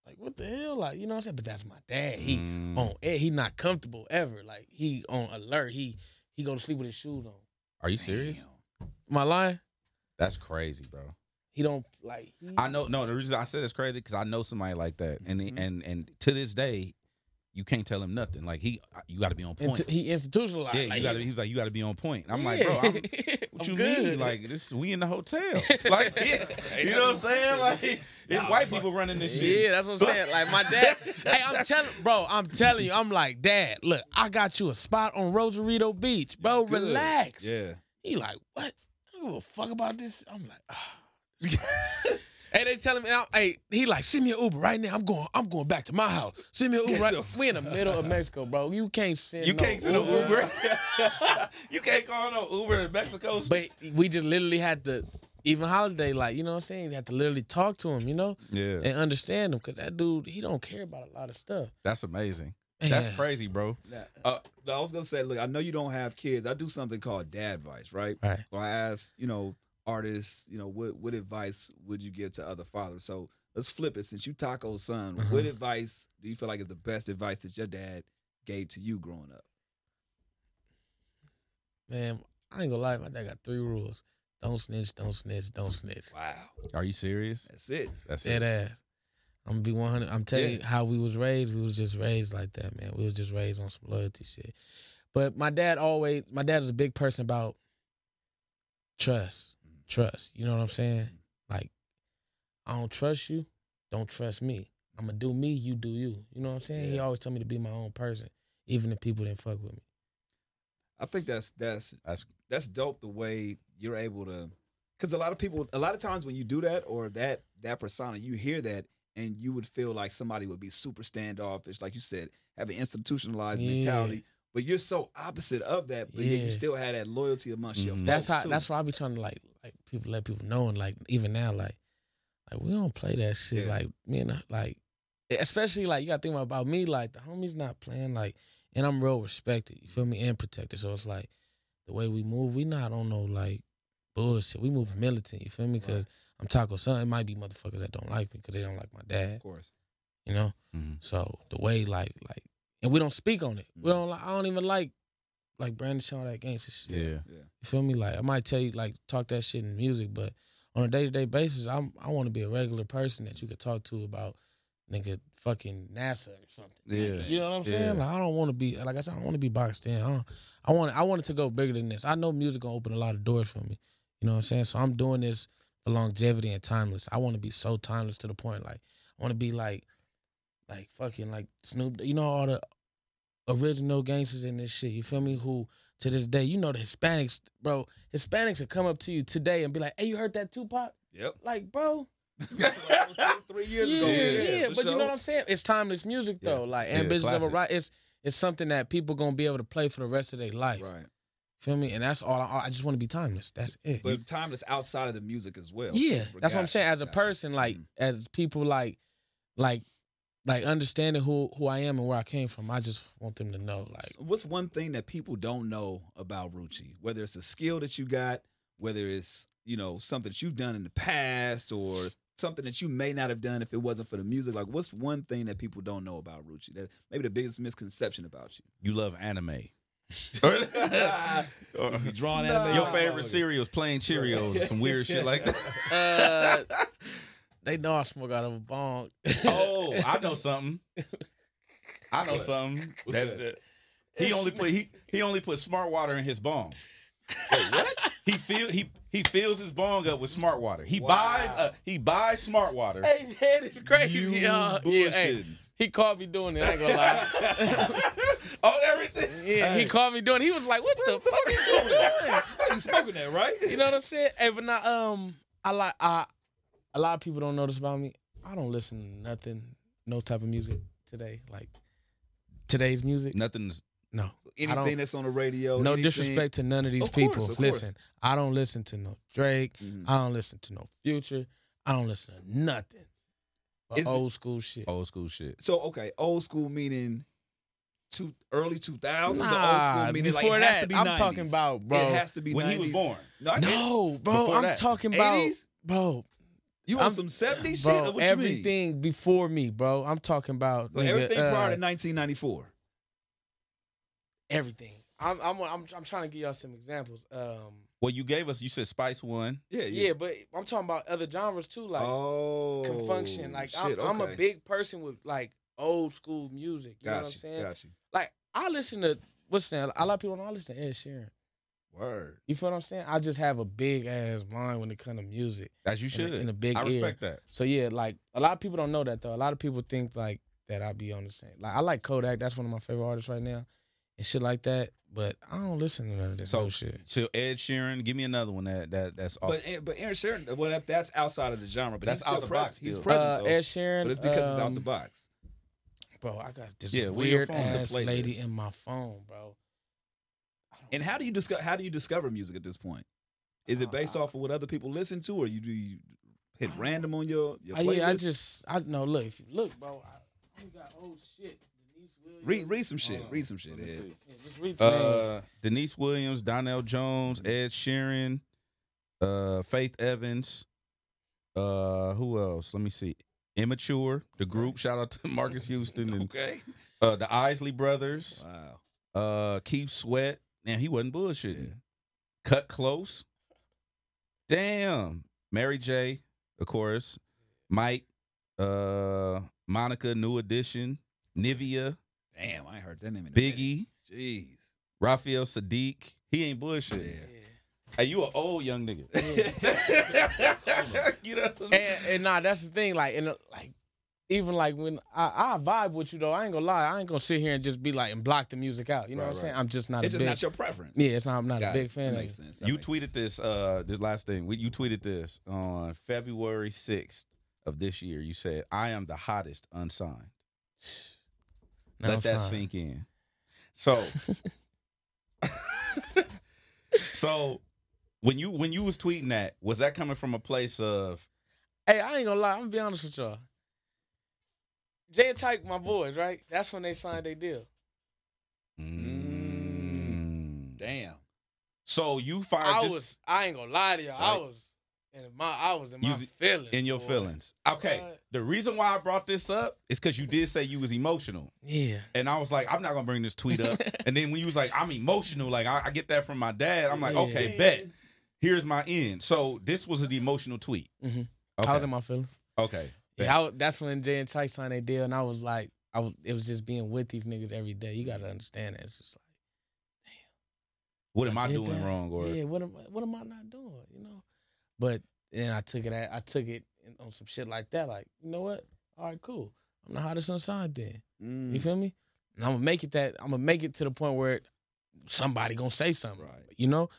like, what the hell? Like, you know what I'm saying? But that's my dad. He mm. on edge. He not comfortable ever. Like, he on alert. He he go to sleep with his shoes on. Are you Damn. serious? Am I lying? That's crazy, bro. He don't like he... I know no, the reason I said it's crazy because I know somebody like that. And mm-hmm. and and to this day, you can't tell him nothing. Like he, you got to be on point. He institutionalized. Yeah, you gotta, he's like, you got to be on point. I'm yeah. like, bro, I'm, what I'm you good. mean? Like this, we in the hotel. Like, yeah, you know what I'm saying? Like it's nah, white people running this yeah, shit. Yeah, that's what I'm saying. Like my dad. Hey, I'm telling, bro, I'm telling you, I'm like, Dad, look, I got you a spot on Rosarito Beach, bro. Good. Relax. Yeah. He like, what? I don't give a fuck about this. I'm like, ah. Hey, they tell him, and I, hey, he like, send me an Uber right now. I'm going, I'm going back to my house. Send me an Uber. Right. We in the middle of Mexico, bro. You can't send. You no can't send an Uber. Uber. You can't call no Uber in Mexico. But we just literally had to even Holiday, like, you know what I'm saying? You have to literally talk to him, you know? Yeah. And understand him, because that dude, he don't care about a lot of stuff. That's amazing. That's yeah. crazy, bro. Nah, uh, I was going to say, look, I know you don't have kids. I do something called dad advice, right? Right. So I ask, you know, artists, you know, what, what advice would you give to other fathers? So let's flip it. Since you Tako's son, mm-hmm. what advice do you feel like is the best advice that your dad gave to you growing up? Man, I ain't going to lie. My dad got three rules. Don't snitch, don't snitch, don't snitch. Wow. Are you serious? That's it. That's it. Dead ass. I'm be one hundred. I'm telling yeah. you how we was raised. We was just raised like that, man. We was just raised on some loyalty shit. But my dad always, my dad was a big person about trust. Trust. You know what I'm saying? Like, I don't trust you. Don't trust me. I'm going to do me. You do you. You know what I'm saying? Yeah. He always told me to be my own person, even if people didn't fuck with me. I think that's, that's, that's, that's dope the way you're able to, because a lot of people, a lot of times when you do that or that, that persona, you hear that, and you would feel like somebody would be super standoffish, like you said, have an institutionalized yeah. mentality. But you're so opposite of that, but yeah. you still have that loyalty amongst mm-hmm. your that's folks how, too. That's why I be trying to like, like people let people know, and like even now, like, like we don't play that shit. Yeah. Like me and I, like, especially like you gotta think about me, like the homies not playing, like, and I'm real respected, you feel me, and protected. So it's like the way we move, we not on no like bullshit. We move militant, you feel me, because. Right. I'm Tako's son. It might be motherfuckers that don't like me because they don't like my dad. Of course. You know? Mm-hmm. So the way, like, like, and we don't speak on it. Mm-hmm. We don't, like, I don't even like, like, Brandon Shaw, that gangster shit. Yeah. yeah. You feel me? Like, I might tell you, like, talk that shit in music, but on a day-to-day basis, I'm, I want to be a regular person that you could talk to about, nigga, fucking NASA or something. Yeah. Like, you know what I'm saying? Yeah. Like, I don't want to be, like I said, I don't want to be boxed in. I, I want I want it to go bigger than this. I know music going to open a lot of doors for me. You know what I'm saying? So I'm doing this for longevity and timeless. I want to be so timeless to the point, like, I want to be like, like fucking like Snoop, you know, all the original gangsters in this shit, you feel me, who to this day, you know, the Hispanics, bro, Hispanics would come up to you today and be like, hey, you heard that Tupac? Yep. Like, bro. That was two, three years yeah, ago. Yeah, yeah, but sure. you know what I'm saying? It's timeless music, yeah. though. Like, yeah, ambitions classic. Of a right. It's, it's something that people going to be able to play for the rest of their life. Right. Feel me? And that's all. I, I just want to be timeless. That's it. But timeless outside of the music as well. Yeah, so that's what I'm saying. As a person, like, mm-hmm. as people, like, like, like understanding who who I am and where I came from. I just want them to know. Like, so what's one thing that people don't know about Rucci? Whether it's a skill that you got, whether it's, you know, something that you've done in the past, or something that you may not have done if it wasn't for the music. Like, what's one thing that people don't know about Rucci? That maybe the biggest misconception about you. You love anime. you drawn anime. Your favorite cereals, plain Cheerios, some weird shit like that. Uh, they know I smoke out of a bong. oh, I know something. I know something. That, that? He only put he he only put smart water in his bong. Wait, what? he feel he he fills his bong up with smart water. He wow. buys a, he buys smart water. Hey, that is crazy, y'all. Yeah, hey, he caught me doing it. I ain't gonna lie. On everything. Yeah, hey. He called me doing. He was like, "What, what the, the fuck is you doing? You smoking that, right?" You know what I'm saying? Hey, but not um, I like I. A lot of people don't know this about me. I don't listen to nothing, no type of music today. Like today's music, nothing's no anything that's on the radio. No anything. Disrespect to none of these of people. Course, of listen, course. I don't listen to no Drake. Mm. I don't listen to no Future. I don't listen to nothing. But old school shit. Old school shit. So okay, old school meaning. Two, early two thousands, nah, old school meaning like it has that, to be I'm nineties. Talking about, bro. It has to be when nineties. He was born. No, no bro, before I'm that. Talking about, eighties? Bro. You want some seventies shit? Or what everything you mean? Before me, bro. I'm talking about so nigga, everything prior uh, to nineteen ninety-four. Everything. I'm, I'm, I'm, I'm trying to give y'all some examples. Um, well, you gave us. You said Spice One. Yeah, yeah, yeah. But I'm talking about other genres too, like oh, confunction. Like shit, I'm, okay. I'm a big person with like old school music. You got know you, what I'm saying? Got you. Like, I listen to, what's that? A lot of people don't listen to Ed Sheeran. Word. You feel what I'm saying? I just have a big-ass mind when it comes to music. As you should. In a big I respect ear. That. So, yeah, like, a lot of people don't know that, though. A lot of people think, like, that I be on the same. Like, I like Kodak. That's one of my favorite artists right now. And shit like that. But I don't listen to none of this so, shit. So, Ed Sheeran, give me another one that, that that's off. But, but Ed Sheeran, well, that, that's outside of the genre. But that's he's out the present. Box. Still. He's present, uh, though. Ed Sheeran. But it's because um, it's out the box. Bro, I got this yeah, weird ass lady this. In my phone, bro. And how do you discover? How do you discover music at this point? Is it based uh, off of what other people listen to, or you do you hit random on your your playlist? Yeah, I just I know. Look, if you look, bro, I, you got old shit. Read, read some shit. Read some shit, Ed. Uh, Denise Williams, Donnell Jones, Ed Sheeran, uh, Faith Evans. Uh, who else? Let me see. Immature, the group. Shout out to Marcus Houston. And, okay. Uh, the Isley Brothers. Wow. Uh, Keith Sweat. Man, he wasn't bullshitting. Yeah. Cut Close. Damn. Mary J, of course. Mike. Uh, Monica, New Edition. Nivea. Damn, I ain't heard that name in a Biggie. Minute. Jeez. Raphael Sadiq. He ain't bullshit. Yeah. Hey, you an old young nigga. Yeah. You know what I'm saying? And, and nah, that's the thing. Like, and like, even like when I, I vibe with you though, I ain't gonna lie. I ain't gonna sit here and just be like and block the music out. You know right, what I'm right. saying? I'm just not. It's a just big, not your preference. Yeah, it's not. I'm not Got a big it. fan. That makes of sense. That you makes tweeted sense. this. Uh, this last thing. We, you tweeted this on February sixth of this year. You said, "I am the hottest unsigned." Now Let that not. sink in. So, so when you when you was tweeting that, was that coming from a place of? Hey, I ain't gonna lie. I'm gonna be honest with y'all. Jay and Tyke, my boys, right? That's when they signed their deal. Mm. Damn. So you fired. I this... was. I ain't gonna lie to y'all. I was. And my, I was in my was, feelings. In your boy. feelings. Okay. What? The reason why I brought this up is because you did say you was emotional. Yeah. And I was like, I'm not going to bring this tweet up. And then when you was like, I'm emotional, like, I, I get that from my dad. I'm like, yeah. okay, bet. Here's my end. So this was an emotional tweet. Mm-hmm. Okay. I was in my feelings. Okay. Yeah, I, that's when Jay and Ty signed their deal, and I was like, I was, it was just being with these niggas every day. You got to understand that. It's just like, damn. What am I, I doing that? wrong? Or Yeah, what am, what am I not doing, you know? But then I took it. At, I took it on some shit like that. Like, you know what? All right, cool. I'm the hottest unsigned then. Mm. You feel me? And I'm gonna make it that. I'm gonna make it to the point where somebody gonna say something. Right. You know?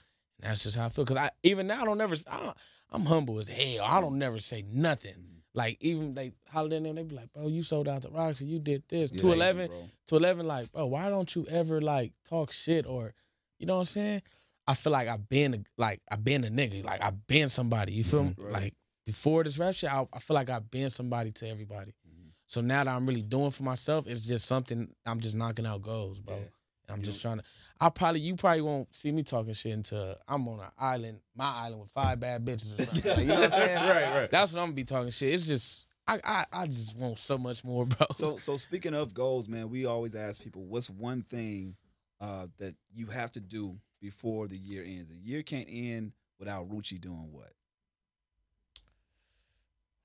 And that's just how I feel. Cause I even now I don't never. I don't, I'm humble as hell. I don't never say nothing. Mm. Like even like Holiday and they be like, bro, you sold out the Roxy. You did this. Two eleven. Two eleven. Like, bro, why don't you ever like talk shit or, you know what I'm saying? I feel like I've been like I've been a nigga, like I've been somebody. You feel mm-hmm. me? Right. Like before this rap shit, I, I feel like I've been somebody to everybody. Mm-hmm. So now that I'm really doing for myself, it's just something I'm just knocking out goals, bro. Yeah. And I'm you just know. trying to. I probably you probably won't see me talking shit until I'm on an island, my island with five bad bitches. Or something. So, you know what I'm saying? Right, right. That's what I'm gonna be talking shit. It's just I, I I just want so much more, bro. So so speaking of goals, man, we always ask people, what's one thing uh, that you have to do before the year ends? The year can't end without Rucci doing what?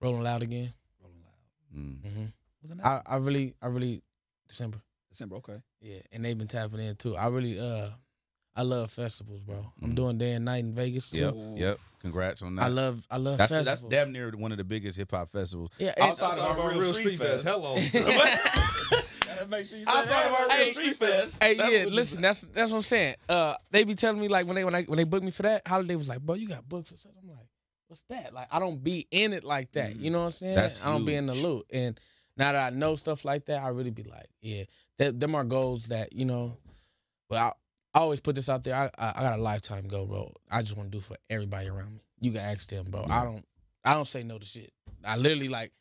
Rolling Loud again. Rolling Loud. Mm. Mm-hmm. What's the next I, I really, I really, December. December, okay. Yeah, and they've been tapping in too. I really, uh, I love festivals, bro. Mm. I'm doing Day and Night in Vegas too. Yep, yep. Congrats on that. I love, I love that's, festivals. That's damn near one of the biggest hip hop festivals. Yeah, outside of our real street, street fest. fest. Hello. Make sure you I thought about hey, real street fest. Hey, that's yeah, listen, that's that's what I'm saying. Uh, they be telling me like when they when I when they booked me for that, Holiday was like, "Bro, you got booked for something." I'm like, "What's that?" Like, I don't be in it like that. Mm, you know what I'm saying? That's I don't huge. be in the loop. And now that I know stuff like that, I really be like, "Yeah, that them are goals that you know." But I, I always put this out there. I, I I got a lifetime goal, bro. I just want to do for everybody around me. You can ask them, bro. Yeah. I don't I don't say no to shit. I literally like.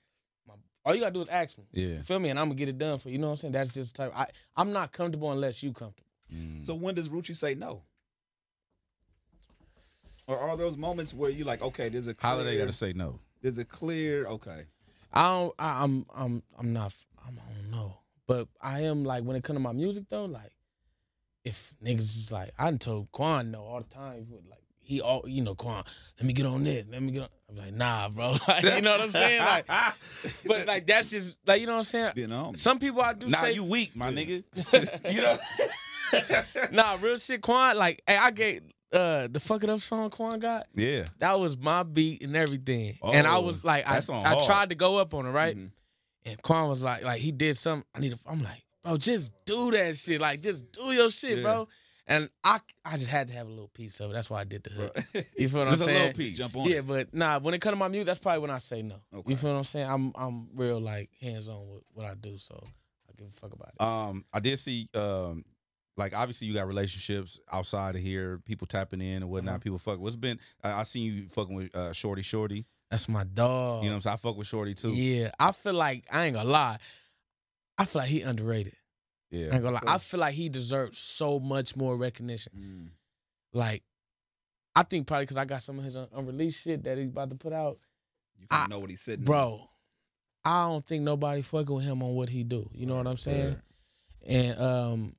All you gotta do is ask me. Yeah. You feel me? And I'm gonna get it done for you. You know what I'm saying? That's just the type. I, I'm not comfortable unless you comfortable. Mm. So when does Rucci say no? Or are those moments where you like, okay, there's a clear, Holiday gotta say no. There's a clear okay. I don't I, I'm I'm I'm not I'm, I don't know. But I am like when it comes to my music though, like if niggas just like I done told Quan no all the time with like He all you know, Quan, let me get on this. Let me get on. I'm like, nah, bro. Like, you know what I'm saying? Like but like that's just like you know what I'm saying? Being on. Some people I do nah, say you weak, my yeah. nigga. You know Nah, real shit, Quan, like hey, I gave uh the fuck it up song Quan got. Yeah. That was my beat and everything. Oh, and I was like I, I tried to go up on it, right? Mm-hmm. And Quan was like, like he did something. I need to I'm like, bro, just do that shit. Like just do your shit, yeah. bro. And I, I just had to have a little piece of it. That's why I did the hook. You feel what I'm saying? Just a little piece. Jump on yeah, it. But nah, when it comes to my music, that's probably when I say no. Okay. You feel what I'm saying? I'm I'm real like hands on with what I do, so I give a fuck about it. Um, I did see um, like obviously you got relationships outside of here, people tapping in and whatnot, mm-hmm. people fuck. What's been? I, I seen you fucking with uh, Shorty. Shorty, that's my dog. You know what I'm saying? I fuck with Shorty too. Yeah, I feel like I ain't gonna lie. I feel like he underrated. Yeah, I ain't gonna lie. So, I feel like he deserves so much more recognition. Mm. Like, I think probably because I got some of his un unreleased shit that he's about to put out. You don't know what he's sitting, bro. On. I don't think nobody fucking with him on what he do. You know what I'm saying? Yeah. And um,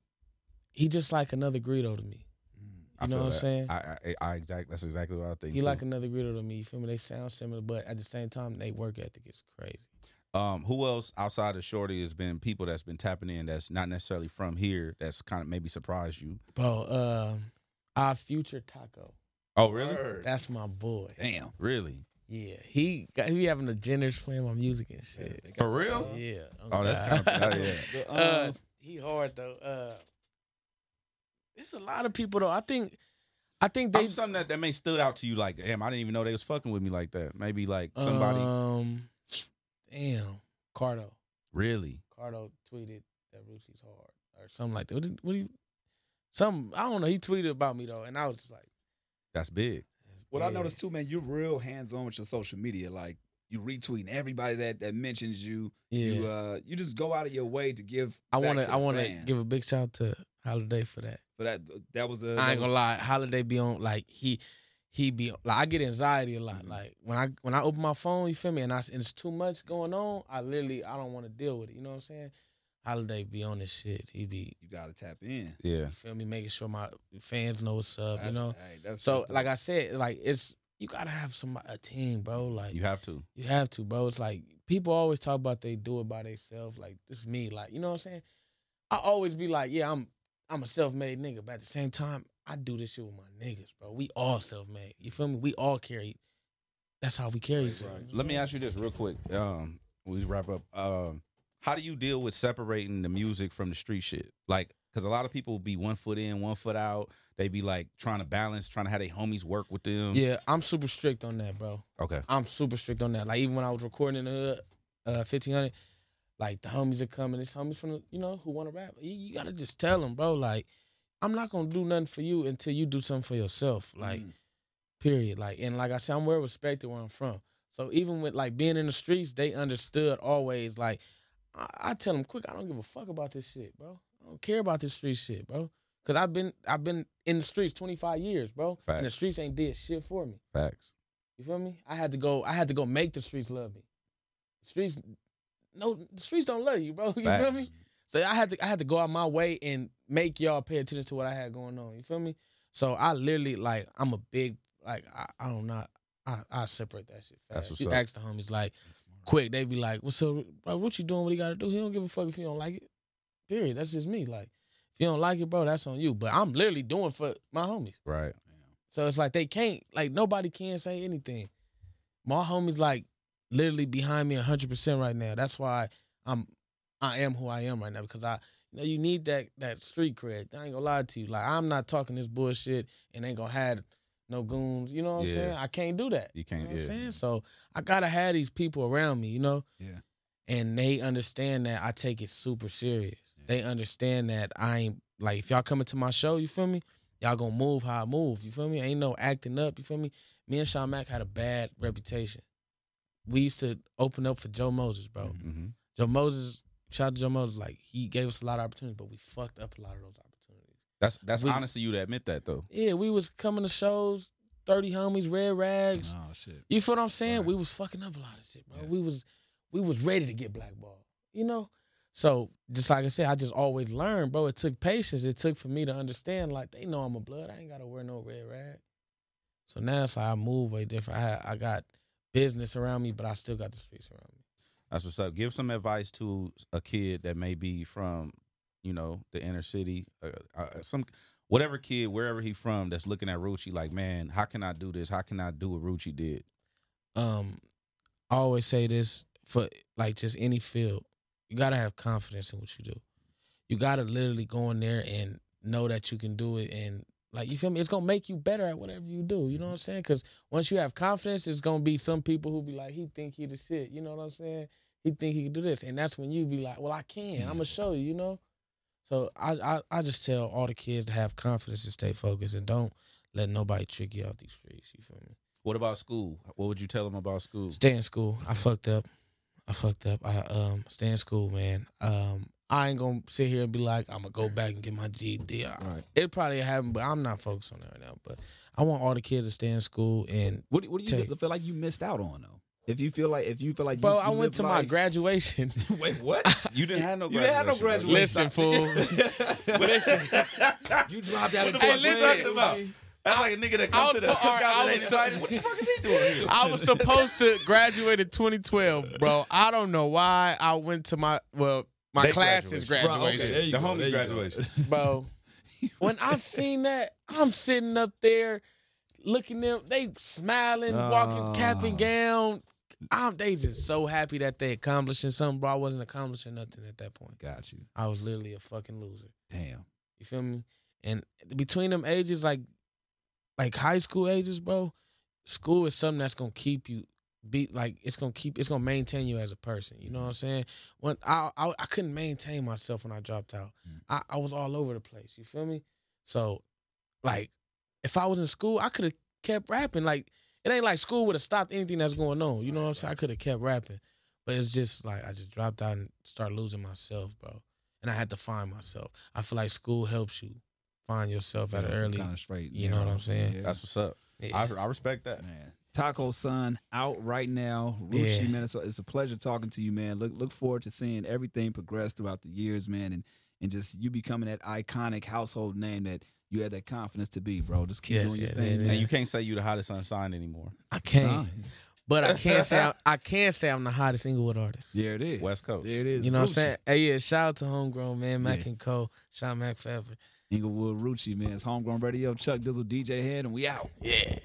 he just like another Greedo to me. You I know what that. I'm saying? I, I, I exactly. That's exactly what I think. He too. Like another Greedo to me. You feel me? They sound similar, but at the same time, they work ethic is crazy. Um, who else outside of Shorty has been people that's been tapping in that's not necessarily from here that's kind of maybe surprised you? Bro, uh, our future Taco. Oh, really? Word. That's my boy. Damn, really? Yeah, he got, he having a generous play on my music and shit. Yeah, for real? Uh, yeah. Oh, oh that's kind of oh, yeah. uh, uh, he hard though. Uh, it's a lot of people though. I think, I think they I'm something that that may stood out to you like, damn, I didn't even know they was fucking with me like that. Maybe like somebody. Um, damn, Cardo. Really? Cardo tweeted that Rucci's hard or something like that. What? Did, what do you? Some I don't know. He tweeted about me though, and I was just like, that's big. What yeah. I noticed too, man, you're real hands-on with your social media. Like, you retweeting everybody that that mentions you. Yeah. You uh you just go out of your way to give I wanna to I wanna fans. give a big shout out to Holiday for that. But that that was a I ain't was... gonna lie, Holiday be on like he he be on, like I get anxiety a lot. Mm-hmm. Like when I when I open my phone, you feel me, and I and it's too much going on, I literally I don't wanna deal with it. You know what I'm saying? Holiday be on this shit. He be you gotta tap in. Yeah, you feel me, making sure my fans know what's up. That's, you know, hey, that's so like up. I said, like it's you gotta have some a team, bro. Like you have to, you have to, bro. It's like people always talk about they do it by themselves. Like this is me, like you know what I'm saying. I always be like, yeah, I'm I'm a self made nigga, but at the same time, I do this shit with my niggas, bro. We all self made. You feel me? We all carry. That's how we carry. Right. Right. Let me ask you this real quick. Um, we wrap up. Um. How do you deal with separating the music from the street shit? Like, because a lot of people be one foot in, one foot out. They be like trying to balance, trying to have their homies work with them. Yeah, I'm super strict on that, bro. Okay. I'm super strict on that. Like, even when I was recording in the hood, uh, fifteen hundred, like, the homies are coming. It's homies from, the, you know, who want to rap. You, you got to just tell them, bro, like, I'm not going to do nothing for you until you do something for yourself. Like, mm. period. Like, and like I said, I'm well respected where I'm from. So even with, like, being in the streets, they understood always, like, I tell them quick, I don't give a fuck about this shit, bro. I don't care about this street shit, bro. Cause I've been I've been in the streets twenty-five years, bro. Facts. And the streets ain't did shit for me. Facts. You feel me? I had to go, I had to go make the streets love me. The streets no the streets don't love you, bro. You Facts. Feel me? So I had to I had to go out my way and make y'all pay attention to what I had going on. You feel me? So I literally like I'm a big like I, I don't know. I I separate that shit fast. That's what's you up. Ask the homies like quick, they be like, "What's up, bro? What you doing? What you gotta do? He don't give a fuck if you don't like it. Period. That's just me. Like, if you don't like it, bro, that's on you. But I'm literally doing for my homies. Right. So it's like they can't, like nobody can say anything. My homies like literally behind me one hundred percent right now. That's why I'm, I am who I am right now because I, you know, you need that that street cred. I ain't gonna lie to you. Like I'm not talking this bullshit and ain't gonna have. No goons, you know what yeah. I'm saying? I can't do that. You can't, you know what yeah. I'm saying? So I gotta have these people around me, you know? Yeah. And they understand that I take it super serious. Yeah. They understand that I ain't, like, if y'all coming to my show, you feel me? Y'all gonna move how I move, you feel me? Ain't no acting up, you feel me? Me and Sean Mack had a bad reputation. We used to open up for Joe Moses, bro. Mm-hmm. Joe Moses, shout out to Joe Moses, like, he gave us a lot of opportunities, but we fucked up a lot of those opportunities. That's that's we, honestly you to admit that though. Yeah, we was coming to shows, thirty homies, red rags. Oh shit. You feel what I'm saying? Right. We was fucking up a lot of shit, bro. Yeah. We was we was ready to get blackballed, you know. So just like I said, I just always learned, bro. It took patience. It took for me to understand. Like they know I'm a blood. I ain't gotta wear no red rag. So now it's like I move way different. I I got business around me, but I still got the streets around me. That's what's up. Give some advice to a kid that may be from. You know, the inner city, uh, uh, some whatever kid, wherever he from, that's looking at Rucci like, man, how can I do this? How can I do what Rucci did? Um, I always say this for like just any field, you gotta have confidence in what you do. You gotta literally go in there and know that you can do it, and like you feel me, it's gonna make you better at whatever you do. You know what I'm saying? Because once you have confidence, it's gonna be some people who be like, he think he the shit. You know what I'm saying? He think he can do this, and that's when you be like, well, I can. I'm gonna show you. You know. So I, I, I just tell all the kids to have confidence and stay focused and don't let nobody trick you out these streets. You feel me? What about school? What would you tell them about school? Stay in school. I fucked up. I fucked up. I um stay in school, man. Um, I ain't gonna sit here and be like, I'm gonna go back and get my G E D. Right. It probably happened, but I'm not focused on that right now. But I want all the kids to stay in school. And what do, what do you take... feel like you missed out on though? If you feel like if you feel like bro, you, you I went to life. my graduation. Wait, what? You didn't have no graduation. You didn't have no graduation. Listen, fool. Listen. You dropped out of hey, listen. That's like a nigga that comes to the cookout and ain't invited. What the fuck is he doing here? I was supposed to graduate in twenty twelve, bro. I don't know why I went to my well, my they class's graduation. graduation. Bro, okay, the homie's graduation. Bro, when I seen that, I'm sitting up there looking them, they smiling, uh, walking cap and gown. I'm, they just so happy that they accomplishing something, bro. I wasn't accomplishing nothing at that point. Got you. I was literally a fucking loser. Damn. You feel me? And between them ages, like like high school ages, bro, school is something that's gonna keep you be like it's gonna keep it's gonna maintain you as a person. You know what I'm saying? When I I, I couldn't maintain myself when I dropped out. Mm. I, I was all over the place. You feel me? So, like, if I was in school, I could have kept rapping. Like, it ain't like school would have stopped anything that's going on. You know what I'm saying? I could have kept rapping. But it's just like I just dropped out and started losing myself, bro. And I had to find myself. I feel like school helps you find yourself at an early. Kind of straight, you know, know what I'm saying? Yeah. That's what's up. Yeah. I, I respect that. Man. Tako's Son out right now. Rucci, yeah. man, it's a, it's a pleasure talking to you, man. Look look forward to seeing everything progress throughout the years, man, and, and just you becoming that iconic household name that you had that confidence to be, bro. Just keep yes, doing yes, your thing. Yeah, yeah. And you can't say you the hottest unsigned anymore. I can't. Sign. But I can't say I'm, I can't say I'm the hottest Inglewood artist. Yeah, it is. West Coast. There it is. You know Rucci. What I'm saying? Hey, yeah, shout out to Homegrown, man. Mac yeah. and Co. Sean Mack forever. Inglewood Rucci, man. It's Homegrown Radio. Chuck Dizzle, D J Head, and we out. Yeah.